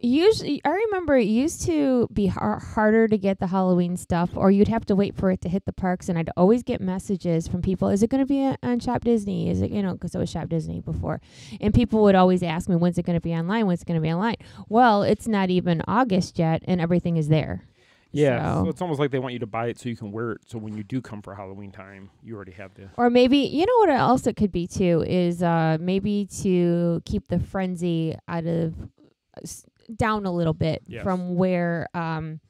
usually, I remember it used to be har harder to get the Halloween stuff, or you'd have to wait for it to hit the parks, and I'd always get messages from people, is it going to be a on Shop Disney? Is it, you know, because it was Shop Disney before. And people would always ask me, when's it going to be online? When's it going to be online? Well, it's not even August yet, and everything is there. Yeah, so. so it's almost like they want you to buy it so you can wear it. So when you do come for Halloween time, you already have the... Or maybe, you know what else it could be too, is uh, maybe to keep the frenzy out of, uh, down a little bit yes. from where um,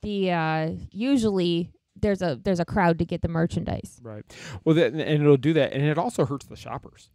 the, uh, usually... there's a there's a crowd to get the merchandise. Right. Well, th and it'll do that. And it also hurts the shoppers.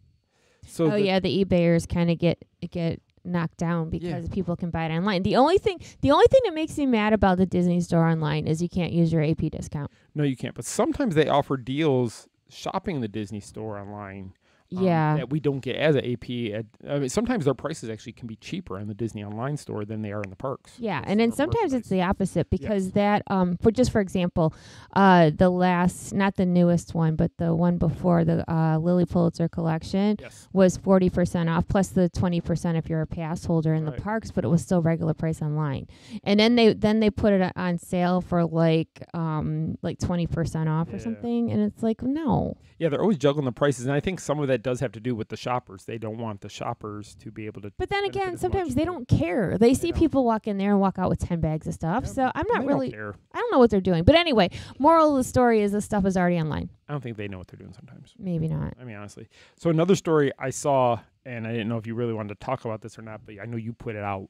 So oh, the yeah. The eBayers kind of get get knocked down because yeah. people can buy it online. The only thing the only thing that makes me mad about the Disney store online is you can't use your A P discount. No, you can't. But sometimes they offer deals shopping the Disney store online. Um, yeah. That we don't get as an A P. At, I mean, sometimes their prices actually can be cheaper in the Disney online store than they are in the parks. Yeah, and then sometimes it's the opposite because yeah. that, um, for just for example, uh, the last, not the newest one, but the one before the uh, Lily Pulitzer collection yes. was forty percent off plus the twenty percent if you're a pass holder in right. the parks, but it was still regular price online. And then they then they put it on sale for like um, like twenty percent off yeah. or something, and it's like, no. Yeah, they're always juggling the prices, and I think some of that does have to do with the shoppers. They don't want the shoppers to be able to. But then again, sometimes they don't care. They, they see don't. people walk in there and walk out with ten bags of stuff. Yeah, so I'm not really. Don't I don't know what they're doing. But anyway, moral of the story is this stuff is already online. I don't think they know what they're doing sometimes. Maybe not. I mean, honestly. So another story I saw, and I didn't know if you really wanted to talk about this or not, but I know you put it out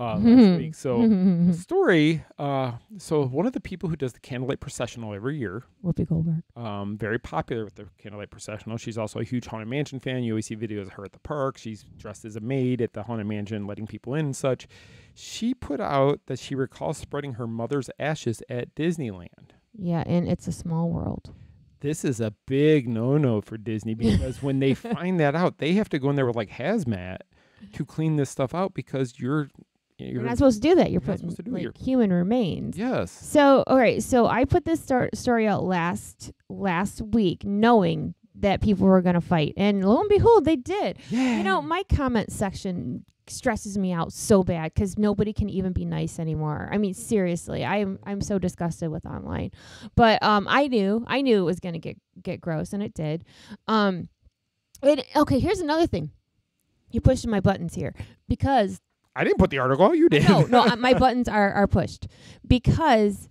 uh, mm-hmm. last week. So mm-hmm. the story. Uh, so one of the people who does the Candlelight Processional every year, Whoopi Goldberg, um, very popular with the Candlelight Processional. She's also a huge Haunted Mansion fan. You always see videos of her at the park. She's dressed as a maid at the Haunted Mansion, letting people in and such. She put out that she recalls spreading her mother's ashes at Disneyland. Yeah, and it's a small world. This is a big no-no for Disney because when they find that out, they have to go in there with like hazmat to clean this stuff out because you're You're, you're not supposed to do that. You're, you're putting supposed to do like your human remains. Yes. So, all right. So I put this star story out last last week, knowing that people were going to fight, and lo and behold, they did. Yeah. You know, my comment section stresses me out so bad because nobody can even be nice anymore. I mean, seriously, I'm I'm so disgusted with online. But um, I knew I knew it was going to get get gross, and it did. Um, it, okay. Here's another thing. You pushed my buttons here because. I didn't put the article. You did. No, no. My buttons are, are pushed because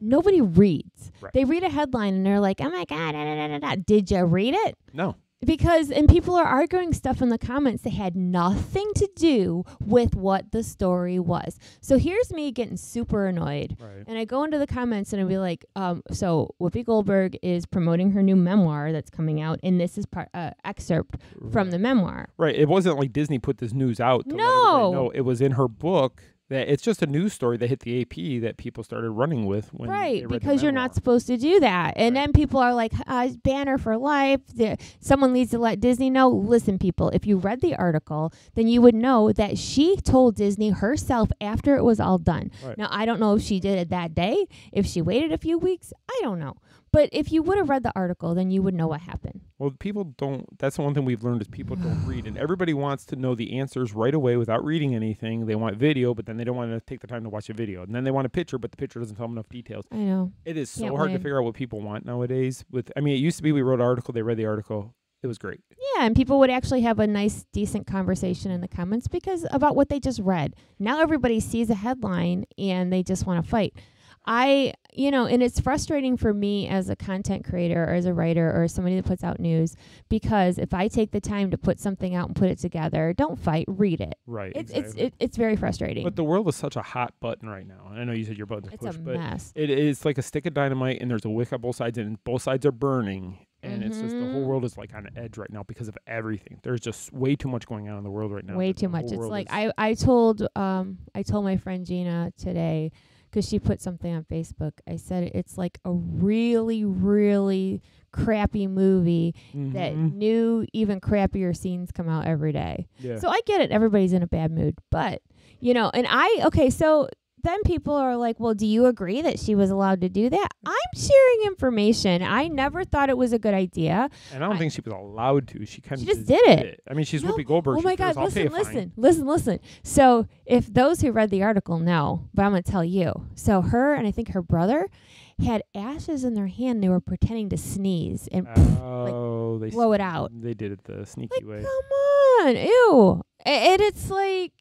nobody reads. Right. They read a headline and they're like, oh, my God. Da, da, da, da. Did you read it? No. Because and people are arguing stuff in the comments that had nothing to do with what the story was. So here's me getting super annoyed. Right. And I go into the comments and I'll be like, um, so Whoopi Goldberg is promoting her new memoir that's coming out. And this is part uh, excerpt right. from the memoir. Right. It wasn't like Disney put this news out. To no. No, it was in her book. That it's just a news story that hit the A P that people started running with. When right, they read because the you're not supposed to do that. And right. then people are like, uh, banner for life. The, someone needs to let Disney know. Listen, people, if you read the article, then you would know that she told Disney herself after it was all done. Right. Now, I don't know if she did it that day, if she waited a few weeks. I don't know. But if you would have read the article, then you would know what happened. Well, people don't. That's the one thing we've learned is people don't read. And everybody wants to know the answers right away without reading anything. They want video, but then they don't want to take the time to watch a video. And then they want a picture, but the picture doesn't tell them enough details. I know. It is so hard to figure out what people want nowadays. With I mean, it used to be we wrote an article. They read the article. It was great. Yeah, and people would actually have a nice, decent conversation in the comments because about what they just read. Now everybody sees a headline, and they just want to fight. I, you know, and it's frustrating for me as a content creator or as a writer or somebody that puts out news, because if I take the time to put something out and put it together, don't fight, read it. Right. It's, exactly. it's, it, it's very frustrating. But the world is such a hot button right now. And I know you said your button's pushed, but it's a mess. It is like a stick of dynamite and there's a wick on both sides and both sides are burning. And And mm-hmm. it's just the whole world is like on edge right now because of everything. There's just way too much going on in the world right now. Way too much. It's like I, I told um I told my friend Gina today because she put something on Facebook. I said it's like a really, really crappy movie mm-hmm. that new, even crappier scenes come out every day. Yeah. So I get it. Everybody's in a bad mood. But, you know, and I, okay, so... then people are like, well, do you agree that she was allowed to do that? I'm sharing information. I never thought it was a good idea. And I don't I, think she was allowed to. She kind of just did it. it. I mean, she's no, Whoopi Goldberg. Oh, my God. Listen, listen, listen, listen. So if those who read the article know, but I'm going to tell you. So her and I think her brother had ashes in their hand. They were pretending to sneeze and oh, pff, like, they blow it out. They did it the sneaky like, way. Come on. Ew. And it's like...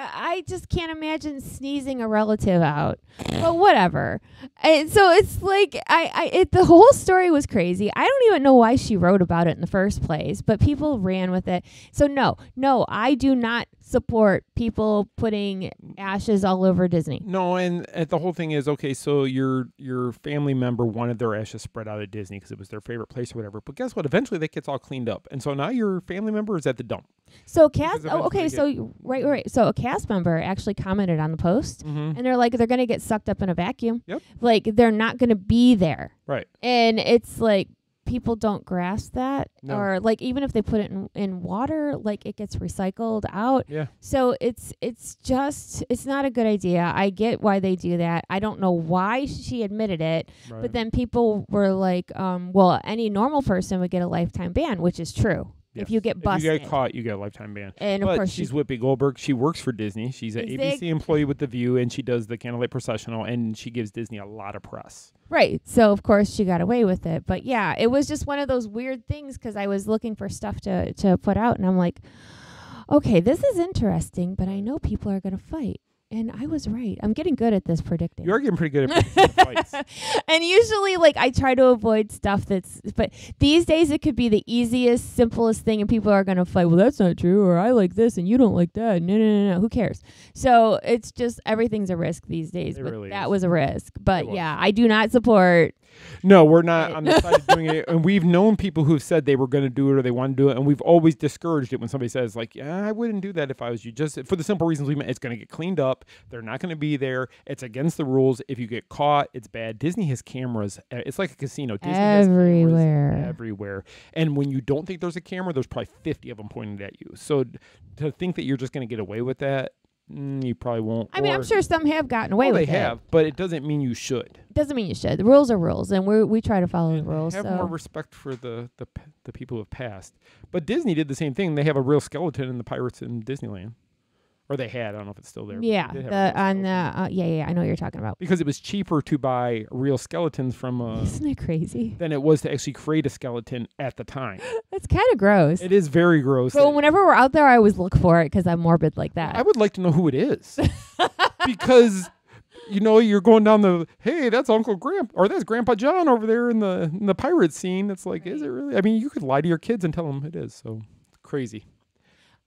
I just can't imagine sneezing a relative out, but whatever. And so it's like I, I it, the whole story was crazy. I don't even know why she wrote about it in the first place, but people ran with it. So no, no, I do not support people putting ashes all over Disney. No, and uh, the whole thing is, okay, so your your family member wanted their ashes spread out at Disney because it was their favorite place or whatever. But guess what? Eventually that gets all cleaned up. And so now your family member is at the dump. So cast, oh, okay, so right, right. So a cast member actually commented on the post, mm-hmm. and they're like, they're going to get sucked up in a vacuum. Yep. Like, they're not going to be there. Right. And it's like, people don't grasp that. No. Or like, even if they put it in, in water, like it gets recycled out. Yeah. So it's, it's just, it's not a good idea. I get why they do that. I don't know why she admitted it, right. But then people were like, um, well, any normal person would get a lifetime ban, which is true. Yes. If you get busted. If you get caught, you get a lifetime ban. And but of course she's she, Whoopi Goldberg. She works for Disney. She's an A B C employee with The View, and she does the Candlelight Processional, and she gives Disney a lot of press. Right. So, of course, she got away with it. But, yeah, it was just one of those weird things because I was looking for stuff to, to put out, and I'm like, okay, this is interesting, but I know people are going to fight. And I was right. I'm getting good at this predicting. You're getting pretty good at predicting fights. And usually, like, I try to avoid stuff that's... But these days, it could be the easiest, simplest thing, and people are going to fight, well, that's not true, or I like this, and you don't like that. No, no, no, no. Who cares? So it's just everything's a risk these days. It but really that is. was a risk. But, yeah, I do not support... No, we're not on the side of doing it. And we've known people who've said they were going to do it or they want to do it. And we've always discouraged it when somebody says, like, yeah, I wouldn't do that if I was you. Just for the simple reasons we met, it's going to get cleaned up. They're not going to be there. It's against the rules. If you get caught, it's bad. Disney has cameras. It's like a casino. Disney everywhere. Has everywhere. And when you don't think there's a camera, there's probably fifty of them pointed at you. So to think that you're just going to get away with that, Mm, you probably won't. I mean, or I'm sure some have gotten away well, with it. They have, but it doesn't mean you should. Doesn't mean you should. The rules are rules, and we we try to follow and the rules. Have so. more respect for the, the the people who have passed. But Disney did the same thing. They have a real skeleton in the Pirates in Disneyland, or they had. I don't know if it's still there. Yeah, the, on the uh, yeah yeah I know what you're talking about. Because it was cheaper to buy real skeletons from a. Isn't it crazy? Than it was to actually create a skeleton at the time. That's kind of gross. It is very gross. So whenever we're out there, I always look for it because I'm morbid like that. I would like to know who it is. Because, you know, you're going down the, hey, that's Uncle Grandpa, or that's Grandpa John over there in the in the pirate scene. It's like, right. Is it really? I mean, you could lie to your kids and tell them it is. So crazy.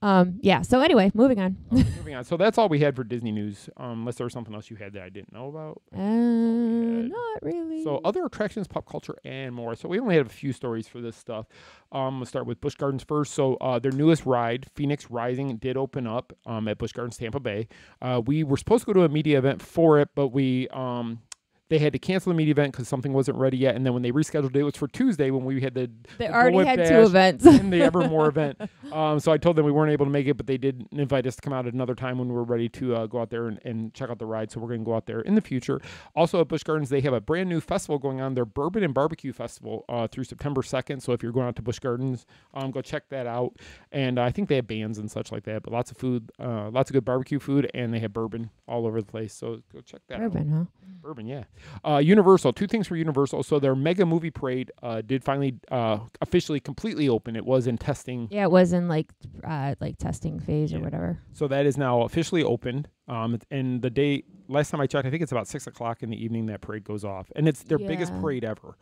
Um, yeah. So anyway, moving on. Okay, moving on. So that's all we had for Disney news. Um, unless there was something else you had that I didn't know about. Uh, not really. So other attractions, pop culture, and more. So we only had a few stories for this stuff. Um, we'll start with Busch Gardens first. So uh, their newest ride, Phoenix Rising, did open up um, at Busch Gardens, Tampa Bay. Uh, we were supposed to go to a media event for it, but we... Um, They had to cancel the media event because something wasn't ready yet. And then when they rescheduled it, it was for Tuesday when we had the They the already had two events. And the Evermore event. Um, so I told them we weren't able to make it, but they did invite us to come out at another time when we were ready to uh, go out there and, and check out the ride. So we're going to go out there in the future. Also at Busch Gardens, they have a brand new festival going on, their Bourbon and Barbecue Festival uh, through September second. So if you're going out to Busch Gardens, um, go check that out. And uh, I think they have bands and such like that, but lots of food, uh, lots of good barbecue food, and they have bourbon all over the place. So go check that bourbon, out. Bourbon, huh? Bourbon, yeah. Uh, Universal, two things for Universal. So their mega movie parade uh, did finally uh, officially completely open. It was in testing. Yeah, it was in like uh, like testing phase yeah. or whatever. So that is now officially opened. Um, and the day, last time I checked, I think it's about six o'clock in the evening that parade goes off. And it's their yeah. biggest parade ever.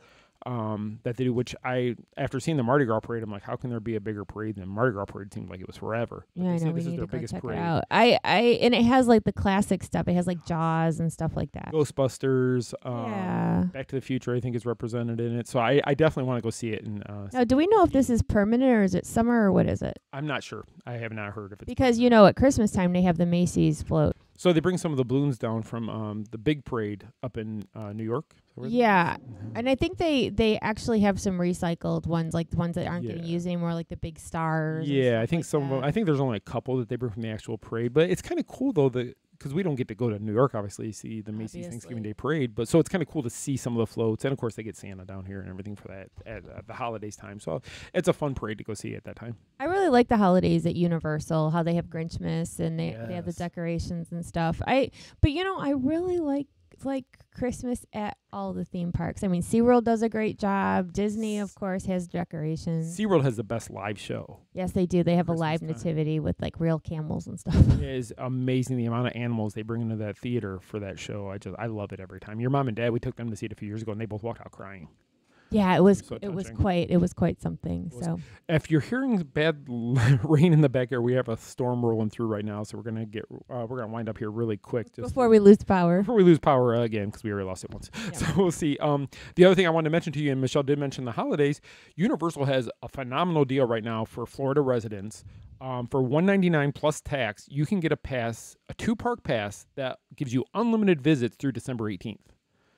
um, that they do, which I, after seeing the Mardi Gras parade, I'm like, how can there be a bigger parade than the Mardi Gras parade? Seemed like it was forever. But yeah, I know. This is their biggest parade. Out. I, I, and it has like the classic stuff. It has like Jaws and stuff like that. Ghostbusters. Um, yeah. Back to the Future, I think, is represented in it. So I, I definitely want to go see it. And uh, now, do we know if this is permanent or is it summer or what is it? I'm not sure. I have not heard of it. Because, you know, at Christmas time, they have the Macy's float. So they bring some of the balloons down from um, the big parade up in uh, New York. Yeah, mm-hmm. And I think they, they actually have some recycled ones, like the ones that aren't yeah. getting used anymore, like the big stars. Yeah, I think like some that. of them. I think there's only a couple that they bring from the actual parade, but it's kind of cool though that because we don't get to go to New York, obviously, see the Macy's obviously. Thanksgiving Day Parade, but so it's kind of cool to see some of the floats, and of course they get Santa down here and everything for that at uh, the holidays time. So it's a fun parade to go see at that time. I really like the holidays at Universal, how they have Grinchmas and they yes. they have the decorations and stuff. I but you know I really like. like Christmas at all the theme parks. I mean, SeaWorld does a great job. Disney, of course, has decorations. SeaWorld has the best live show. Yes, they do. They have Christmas a live nativity time. With like real camels and stuff. It is amazing the amount of animals they bring into that theater for that show. I just I love it every time. Your mom and dad, we took them to see it a few years ago and they both walked out crying. Yeah, it was, it was, so it was quite it was quite something. Was, so if you're hearing bad rain in the back here, we have a storm rolling through right now, so we're gonna get uh, we're gonna wind up here really quick just before we lose power. Before we lose power uh, again, because we already lost it once. Yeah. So we'll see. Um, the other thing I wanted to mention to you, and Michelle did mention the holidays, Universal has a phenomenal deal right now for Florida residents. Um, for one ninety-nine plus tax, you can get a pass, a two park pass that gives you unlimited visits through December eighteenth.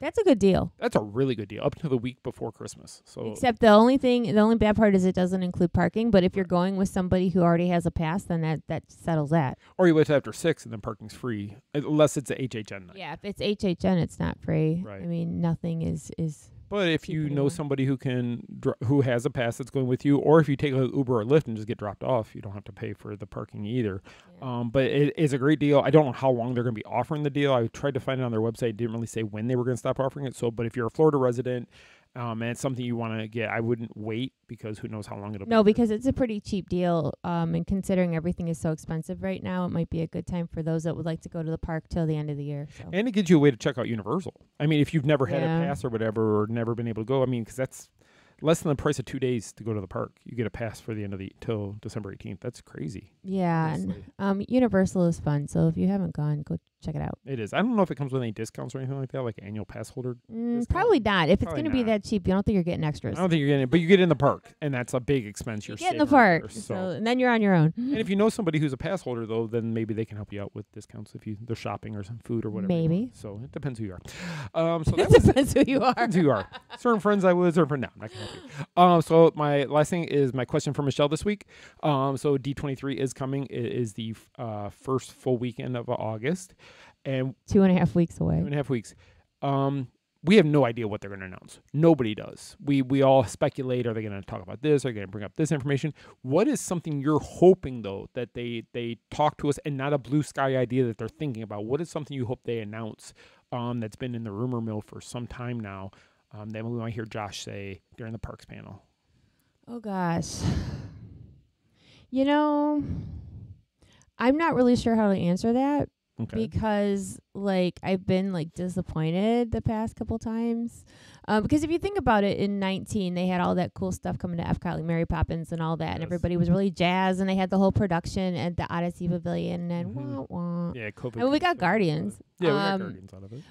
That's a good deal. That's a really good deal, up to the week before Christmas. So except the only thing, the only bad part is it doesn't include parking. But if you're going with somebody who already has a pass, then that, that settles that. Or you wait till after six and then parking's free, unless it's an H H N night. Yeah, if it's H H N, it's not free. Right. I mean, nothing is is. But if you know somebody who can who has a pass that's going with you, or if you take an Uber or Lyft and just get dropped off, you don't have to pay for the parking either. Yeah. Um, but it is a great deal. I don't know how long they're going to be offering the deal. I tried to find it on their website. Didn't really say when they were going to stop offering it. So, but if you're a Florida resident um, and it's something you want to get, I wouldn't wait because who knows how long it'll be. No, because it's a pretty cheap deal. Um, and considering everything is so expensive right now, it might be a good time for those that would like to go to the park till the end of the year. So. And it gives you a way to check out Universal. I mean, if you've never had yeah. a pass or whatever, or never been able to go, I mean, because that's less than the price of two days to go to the park. You get a pass for the end of the till December eighteenth. That's crazy. Yeah, and, um, Universal is fun. So if you haven't gone, go check it out. It is. I don't know if it comes with any discounts or anything like that, like annual pass holder. Mm, probably not. If probably it's going to be that cheap, you don't think you're getting extras. I don't think you're getting it, but you get in the park, and that's a big expense. You're you get in the park, so. So, and then you're on your own. And if you know somebody who's a pass holder, though, then maybe they can help you out with discounts if you they're shopping or some food or whatever. Maybe. So it depends who you are. Um, so that it depends who you are. Depends who you are. Certain friends I would, certain friends no, I'm not going to help you. Um, so my last thing is my question for Michelle this week. Um, so D twenty-three is coming. It is the uh, first full weekend of August. And two and a half weeks away. Two and a half weeks. Um, we have no idea what they're going to announce. Nobody does. We we all speculate. Are they going to talk about this? Are they going to bring up this information? What is something you're hoping though that they they talk to us and not a blue sky idea that they're thinking about? What is something you hope they announce um, that's been in the rumor mill for some time now? Um, then we might hear Josh say during the Parks panel. Oh gosh, you know, I'm not really sure how to answer that. Okay. Because like I've been like disappointed the past couple times, um, because if you think about it, in nineteen they had all that cool stuff coming to Epcot, like Mary Poppins and all that, yes. and everybody was really jazzed, and they had the whole production at the Odyssey Pavilion, and mm-hmm. wah wah. Yeah, COVID. And we got Guardians. Yeah, we got um, Guardians out of it.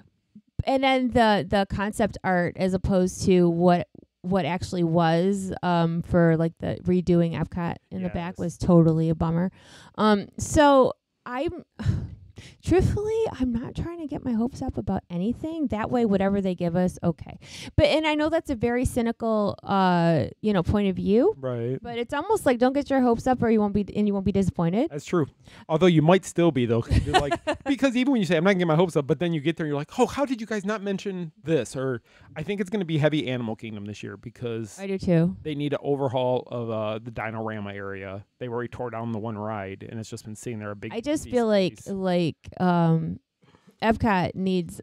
And then the the concept art as opposed to what. what actually was um for like the redoing Epcot in yes. the back was totally a bummer. Um so I'm truthfully I'm not trying to get my hopes up about anything. That way whatever they give us, okay. But and I know that's a very cynical uh you know point of view. Right. But it's almost like don't get your hopes up or you won't be and you won't be disappointed. That's true. Although you might still be though, 'cause you're like because even when you say I'm not gonna get my hopes up, but then you get there and you're like, oh, how did you guys not mention this? Or I think it's gonna be heavy Animal Kingdom this year because I do too. They need an overhaul of uh the Dinorama area. They already tore down the one ride and it's just been sitting there a big I just piece, feel like piece. like Like um, Epcot needs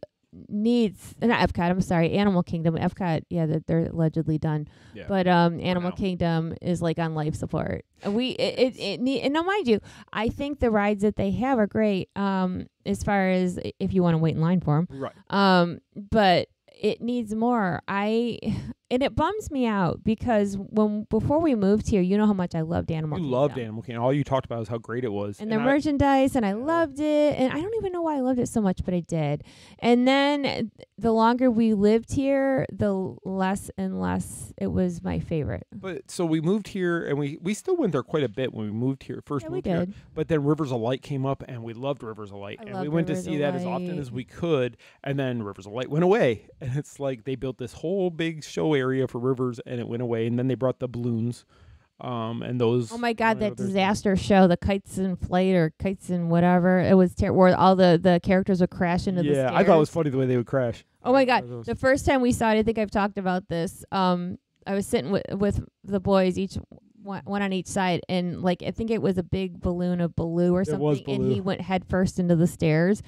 needs not Epcot. I'm sorry, Animal Kingdom. Epcot, yeah, that they're allegedly done. Yeah. But um, Animal wow. Kingdom is like on life support. We it it, it need, and now mind you, I think the rides that they have are great. Um, as far as if you want to wait in line for them, right? Um, but it needs more. I And it bums me out because when before we moved here, you know how much I loved Animal you Kingdom. You loved Animal Kingdom. All you talked about was how great it was. And, and the I, merchandise, and I loved it. And I don't even know why I loved it so much, but I did. And then the longer we lived here, the less and less it was my favorite. But so we moved here, and we, we still went there quite a bit when we moved here. First yeah, moved we did. Here. But then Rivers of Light came up, and we loved Rivers of Light. I and we went Rivers to see that Light. As often as we could. And then Rivers of Light went away. And it's like they built this whole big show area for Rivers, and it went away, and then they brought the balloons, um and those, oh my god, that disaster things. Show the kites and flight or kites and whatever it was, ter- where all the the characters would crash into yeah, the stairs. I thought it was funny the way they would crash. Oh my god, the first time we saw it, I think I've talked about this, um I was sitting with with the boys, each one, one on each side, and like I think it was a big balloon of Baloo or something, it was Baloo. And he went head first into the stairs,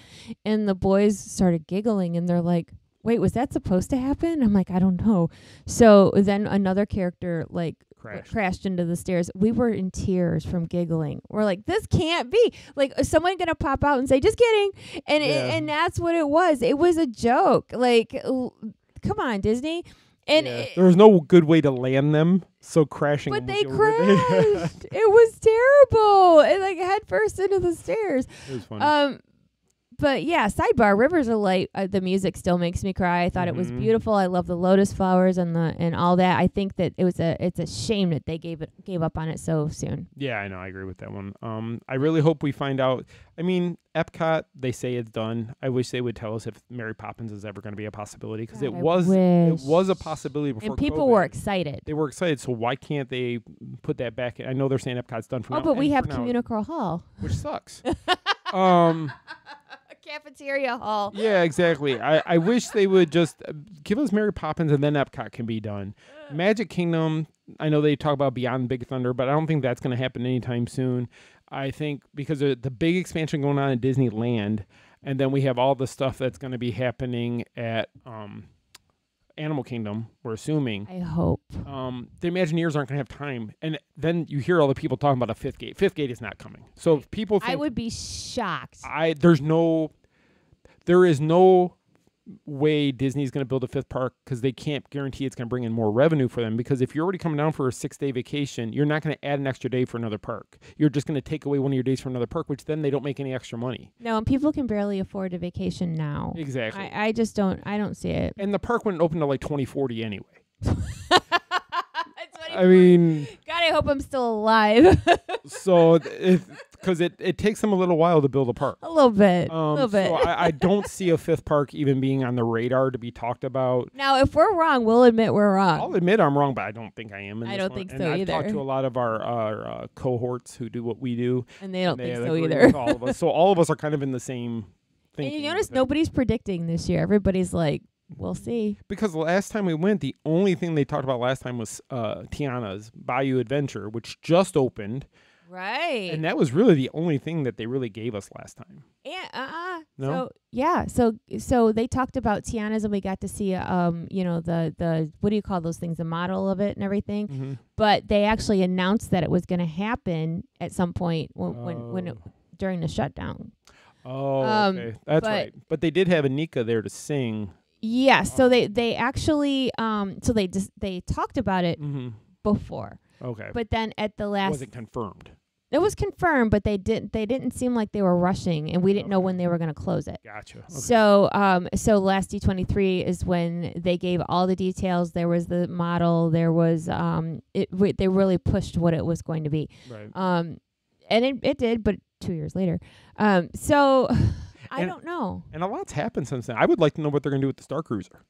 and the boys started giggling, and they're like, wait, was that supposed to happen? I'm like, I don't know. So then another character like crashed. crashed into the stairs. We were in tears from giggling. We're like, this can't be. Like, is someone going to pop out and say, just kidding? And yeah. it, and that's what it was. It was a joke. Like, l- come on, Disney. And yeah. it, there was no good way to land them, so crashing. But they crashed. It was terrible. It like head first into the stairs. It was funny. Um, But yeah, sidebar, Rivers of Light, uh, the music still makes me cry. I thought mm-hmm. it was beautiful. I love the lotus flowers and the and all that. I think that it was a it's a shame that they gave it gave up on it so soon. Yeah, I know. I agree with that one. Um, I really hope we find out. I mean, Epcot, they say it's done. I wish they would tell us if Mary Poppins is ever going to be a possibility, because it was it was a possibility before. And people COVID. Were excited. They were excited. So why can't they put that back? I know they're saying Epcot's done for oh, now. Oh, but we have Communicore Hall, which sucks. um. Cafeteria hall. Yeah, exactly. I, I wish they would just give us Mary Poppins, and then Epcot can be done. Magic Kingdom, I know they talk about Beyond Big Thunder, but I don't think that's going to happen anytime soon. I think because of the big expansion going on at Disneyland, and then we have all the stuff that's going to be happening at um, Animal Kingdom, we're assuming. I hope. Um, the Imagineers aren't going to have time. And then you hear all the people talking about a fifth gate. Fifth gate is not coming. So if people think... I would be shocked. I There's no... There is no way Disney's going to build a fifth park, because they can't guarantee it's going to bring in more revenue for them. Because if you're already coming down for a six-day vacation, you're not going to add an extra day for another park. You're just going to take away one of your days from another park, which then they don't make any extra money. No, and people can barely afford a vacation now. Exactly. I, I just don't. I don't see it. And the park wouldn't open until like twenty forty anyway. I mean, God, I hope I'm still alive. So, because it, it takes them a little while to build a park. A little bit. Um, a little bit. So I, I don't see a fifth park even being on the radar to be talked about. Now, if we're wrong, we'll admit we're wrong. I'll admit I'm wrong, but I don't think I am. In I this don't one. Think and so I've either. I've talked to a lot of our, our uh, cohorts who do what we do. And they don't and they think so either. All of us. So all of us are kind of in the same thing. And you notice nobody's predicting this year. Everybody's like, we'll see. Because last time we went, the only thing they talked about last time was uh, Tiana's Bayou Adventure, which just opened. Right. And that was really the only thing that they really gave us last time. Yeah. Uh-uh. No? So, yeah. So so they talked about Tiana's, and we got to see, um, you know, the, the what do you call those things, the model of it and everything. Mm-hmm. But they actually announced that it was going to happen at some point when, oh. when, when it, during the shutdown. Oh, um, okay. That's but, right. But they did have Anika there to sing. Yeah, so they they actually um so they just they talked about it mm-hmm. before. Okay. But then at the last was it confirmed? It was confirmed, but they didn't they didn't seem like they were rushing, and we didn't okay. know when they were going to close it. Gotcha. Okay. So um so last D twenty-three is when they gave all the details. There was the model, there was um it w- they really pushed what it was going to be. Right. Um and it it did, but two years later. Um so I and, don't know. And a lot's happened since then. I would like to know what they're going to do with the Star Cruiser.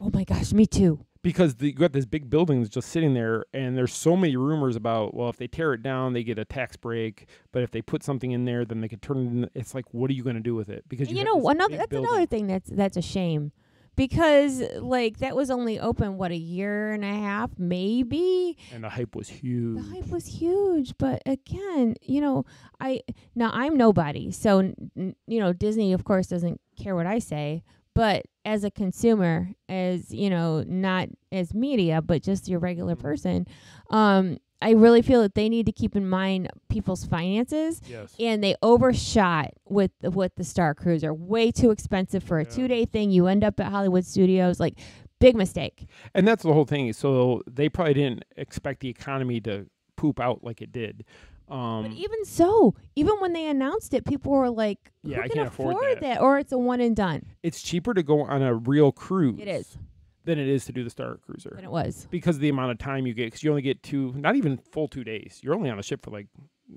Oh, my gosh. Me too. Because the, you got this big building that's just sitting there, and there's so many rumors about, well, if they tear it down, they get a tax break. But if they put something in there, then they could turn it in. It's like, what are you going to do with it? Because you, you know, another, that's building. Another thing that's that's a shame. Because, like, that was only open, what, a year and a half, maybe? And the hype was huge. The hype was huge. But, again, you know, I now I'm nobody. So, n- you know, Disney, of course, doesn't care what I say. But as a consumer, as, you know, not as media, but just your regular person, um, I really feel that they need to keep in mind people's finances. Yes. And they overshot with the, with the Star Cruiser. Way too expensive for a yeah. two-day thing. You end up at Hollywood Studios. Like, Big mistake. And that's the whole thing. So they probably didn't expect the economy to poop out like it did. Um, but even so, even when they announced it, people were like, who yeah, can I can't afford, afford that. that? Or it's a one and done. It's cheaper to go on a real cruise. It is. Than it is to do the Star Cruiser. Than it was. Because of the amount of time you get. Because you only get two, not even full two days. You're only on a ship for like,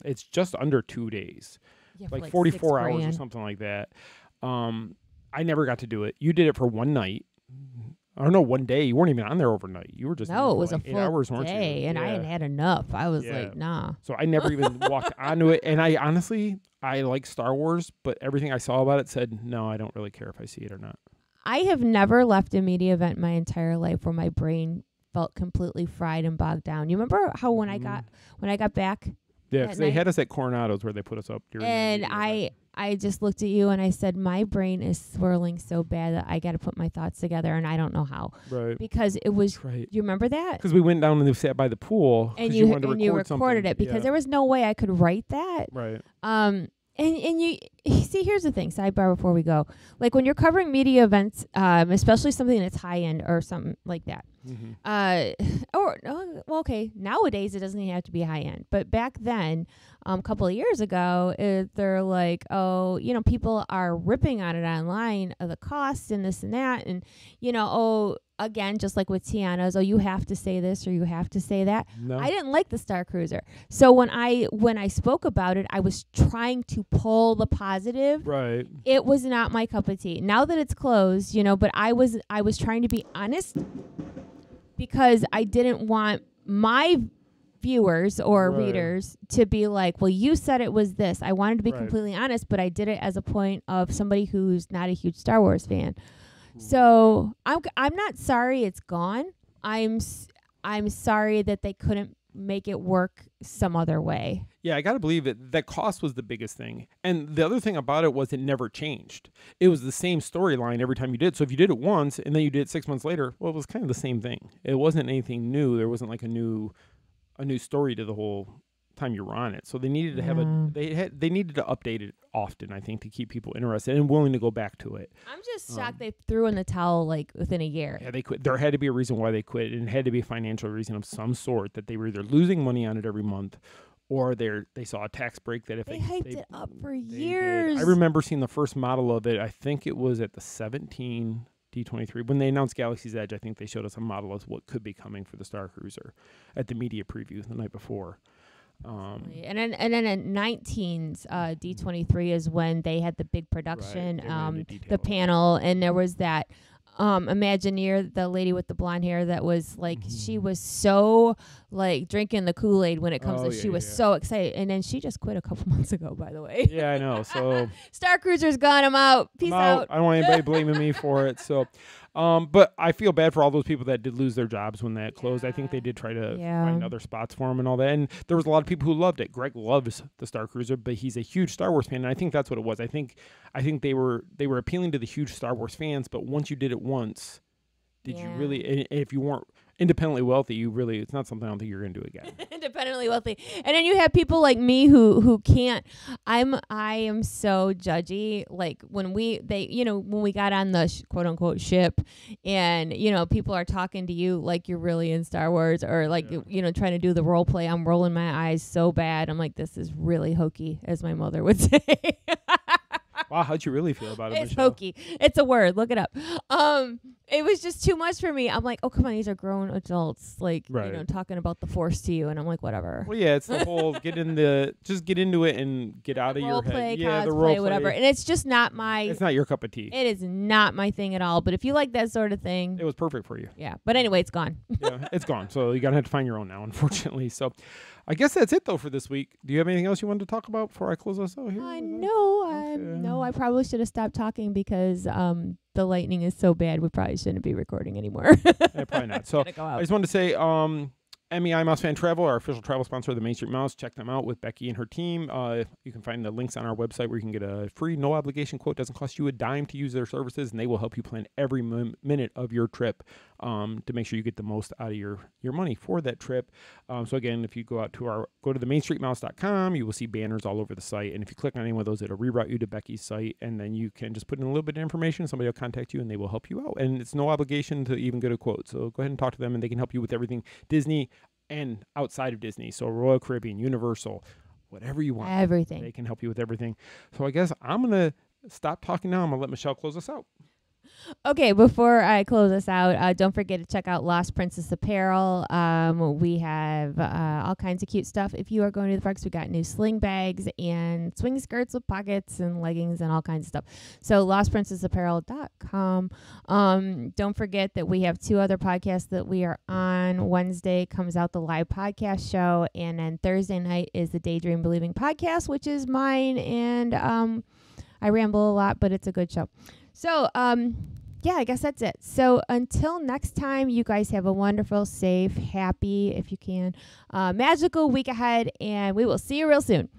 it's just under two days. Yeah, like, like forty-four hours or something like that. Um, I never got to do it. You did it for one night. I don't know, one day. You weren't even on there overnight. You were just no, it was like a full eight hours, weren't you? And yeah. I had had enough. I was yeah. like, nah. So I never even walked onto it. And I honestly, I like Star Wars, but everything I saw about it said, no, I don't really care if I see it or not. I have never left a media event my entire life where my brain felt completely fried and bogged down. You remember how when mm. I got when I got back? Yeah, because they had us at Coronado's where they put us up. During and I. I just looked at you and I said, my brain is swirling so bad that I got to put my thoughts together and I don't know how. Right. Because it was, right. you remember that? Because we went down and we sat by the pool. And you, you, wanted to and record you recorded something. It because yeah. there was no way I could write that. Right. Um. And, and you, see, here's the thing, sidebar before we go. Like when you're covering media events, um, especially something that's high end or something like that. Mm-hmm. Uh, or, oh, well, okay, nowadays it doesn't even have to be high end. But back then, um, a couple of years ago, it, they're like, oh, you know, people are ripping on it online of the costs and this and that. And, you know, oh, again, just like with Tiana's, oh, you have to say this or you have to say that. No. I didn't like the Star Cruiser. So when I when I spoke about it, I was trying to pull the positive. Right. It was not my cup of tea. Now that it's closed, you know, but I was I was trying to be honest because I didn't want my viewers or right. readers to be like, well, you said it was this. I wanted to be right. completely honest, but I did it as a point of somebody who's not a huge Star Wars fan. So I'm I'm not sorry it's gone. I'm I'm sorry that they couldn't make it work some other way. Yeah, I gotta believe it. That cost was the biggest thing, and the other thing about it was it never changed. It was the same storyline every time you did. So if you did it once and then you did it six months later, well, it was kind of the same thing. It wasn't anything new. There wasn't like a new a new story to the whole time you were on it. So they needed to have yeah. a they had they needed to update it often, I think, to keep people interested and willing to go back to it. I'm just um, shocked they threw in the towel like within a year. Yeah, they quit. There had to be a reason why they quit, and it had to be a financial reason of some sort that they were either losing money on it every month or they they saw a tax break that if they, they hiked they, it up for years. Did. I remember seeing the first model of it. I think it was at the seventeen D twenty-three when they announced Galaxy's Edge. I think they showed us a model of what could be coming for the Star Cruiser at the media preview the night before. Um, and then and then at nineteens uh, D twenty-three is when they had the big production, right, um, the panel, and there was that um, Imagineer, the lady with the blonde hair that was like, mm-hmm. she was so like drinking the Kool-Aid when it comes oh, to, yeah, she yeah, was yeah. so excited. And then she just quit a couple months ago, by the way. Yeah, I know. So Star Cruiser's gone. I'm out. Peace I'm out. out. I don't want anybody blaming me for it. So. Um, but I feel bad for all those people that did lose their jobs when that closed. Yeah. I think they did try to yeah. find other spots for them and all that. And there was a lot of people who loved it. Greg loves the Star Cruiser, but he's a huge Star Wars fan, and I think that's what it was. I think, I think they were they were appealing to the huge Star Wars fans. But once you did it once, did yeah. you really? If you weren't independently wealthy, you really it's not something I don't think you're going to do again. Independently wealthy, and then you have people like me who who can't. I'm I am so judgy. Like when we they you know when we got on the sh quote unquote ship, and you know people are talking to you like you're really in Star Wars or like yeah. you know trying to do the role play. I'm rolling my eyes so bad. I'm like, this is really hokey, as my mother would say. Wow, how'd you really feel about it, Michelle? It's hokey. It's a word. Look it up. Um, it was just too much for me. I'm like, oh, come on. These are grown adults, like, right. you know, talking about the force to you. And I'm like, whatever. Well, yeah, it's the whole get in the, just get into it and get out the of your head. Play, yeah, the role play, whatever. Play. And it's just not my. It's not your cup of tea. It is not my thing at all. But if you like that sort of thing. It was perfect for you. Yeah. But anyway, it's gone. Yeah, it's gone. So you're going to have to find your own now, unfortunately. So I guess that's it, though, for this week. Do you have anything else you wanted to talk about before I close us out here? I know. Okay. I know. I probably should have stopped talking because um, the lightning is so bad. We probably shouldn't be recording anymore. Yeah, probably not. So go I just wanted to say, um, M E I Mouse Fan Travel, our official travel sponsor of the Main Street Mouse. Check them out with Becky and her team. Uh, you can find the links on our website where you can get a free, no obligation quote. Doesn't cost you a dime to use their services, and they will help you plan every minute of your trip. um, to make sure you get the most out of your, your money for that trip. Um, so again, if you go out to our, go to the main street mouse dot com, you will see banners all over the site. And if you click on any one of those, it'll reroute you to Becky's site. And then you can just put in a little bit of information. Somebody will contact you and they will help you out. And it's no obligation to even get a quote. So go ahead and talk to them and they can help you with everything Disney and outside of Disney. So Royal Caribbean, Universal, whatever you want. Everything. They can help you with everything. So I guess I'm going to stop talking now. I'm going to let Michelle close us out. Okay, before I close us out, uh, don't forget to check out Lost Princess Apparel. Um, we have uh, all kinds of cute stuff. If you are going to the parks, we got new sling bags and swing skirts with pockets and leggings and all kinds of stuff. So lost princess apparel dot com. Um, don't forget that we have two other podcasts that we are on. Wednesday comes out the live podcast show, and then Thursday night is the Daydream Believing podcast, which is mine, and um, I ramble a lot, but it's a good show. So, um, yeah, I guess that's it. So until next time, you guys have a wonderful, safe, happy, if you can, uh, magical week ahead, and we will see you real soon.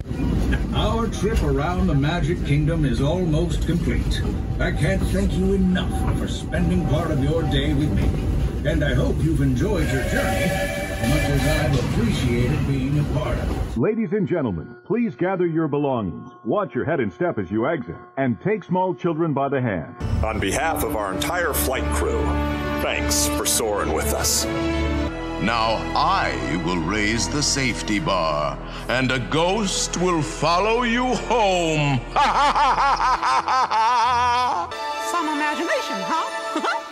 Our trip around the Magic Kingdom is almost complete. I can't thank you enough for spending part of your day with me, and I hope you've enjoyed your journey as much as I've appreciated being a part of it. Ladies and gentlemen, please gather your belongings, watch your head and step as you exit, and take small children by the hand. On behalf of our entire flight crew, thanks for soaring with us. Now I will raise the safety bar, and a ghost will follow you home. Some imagination, huh?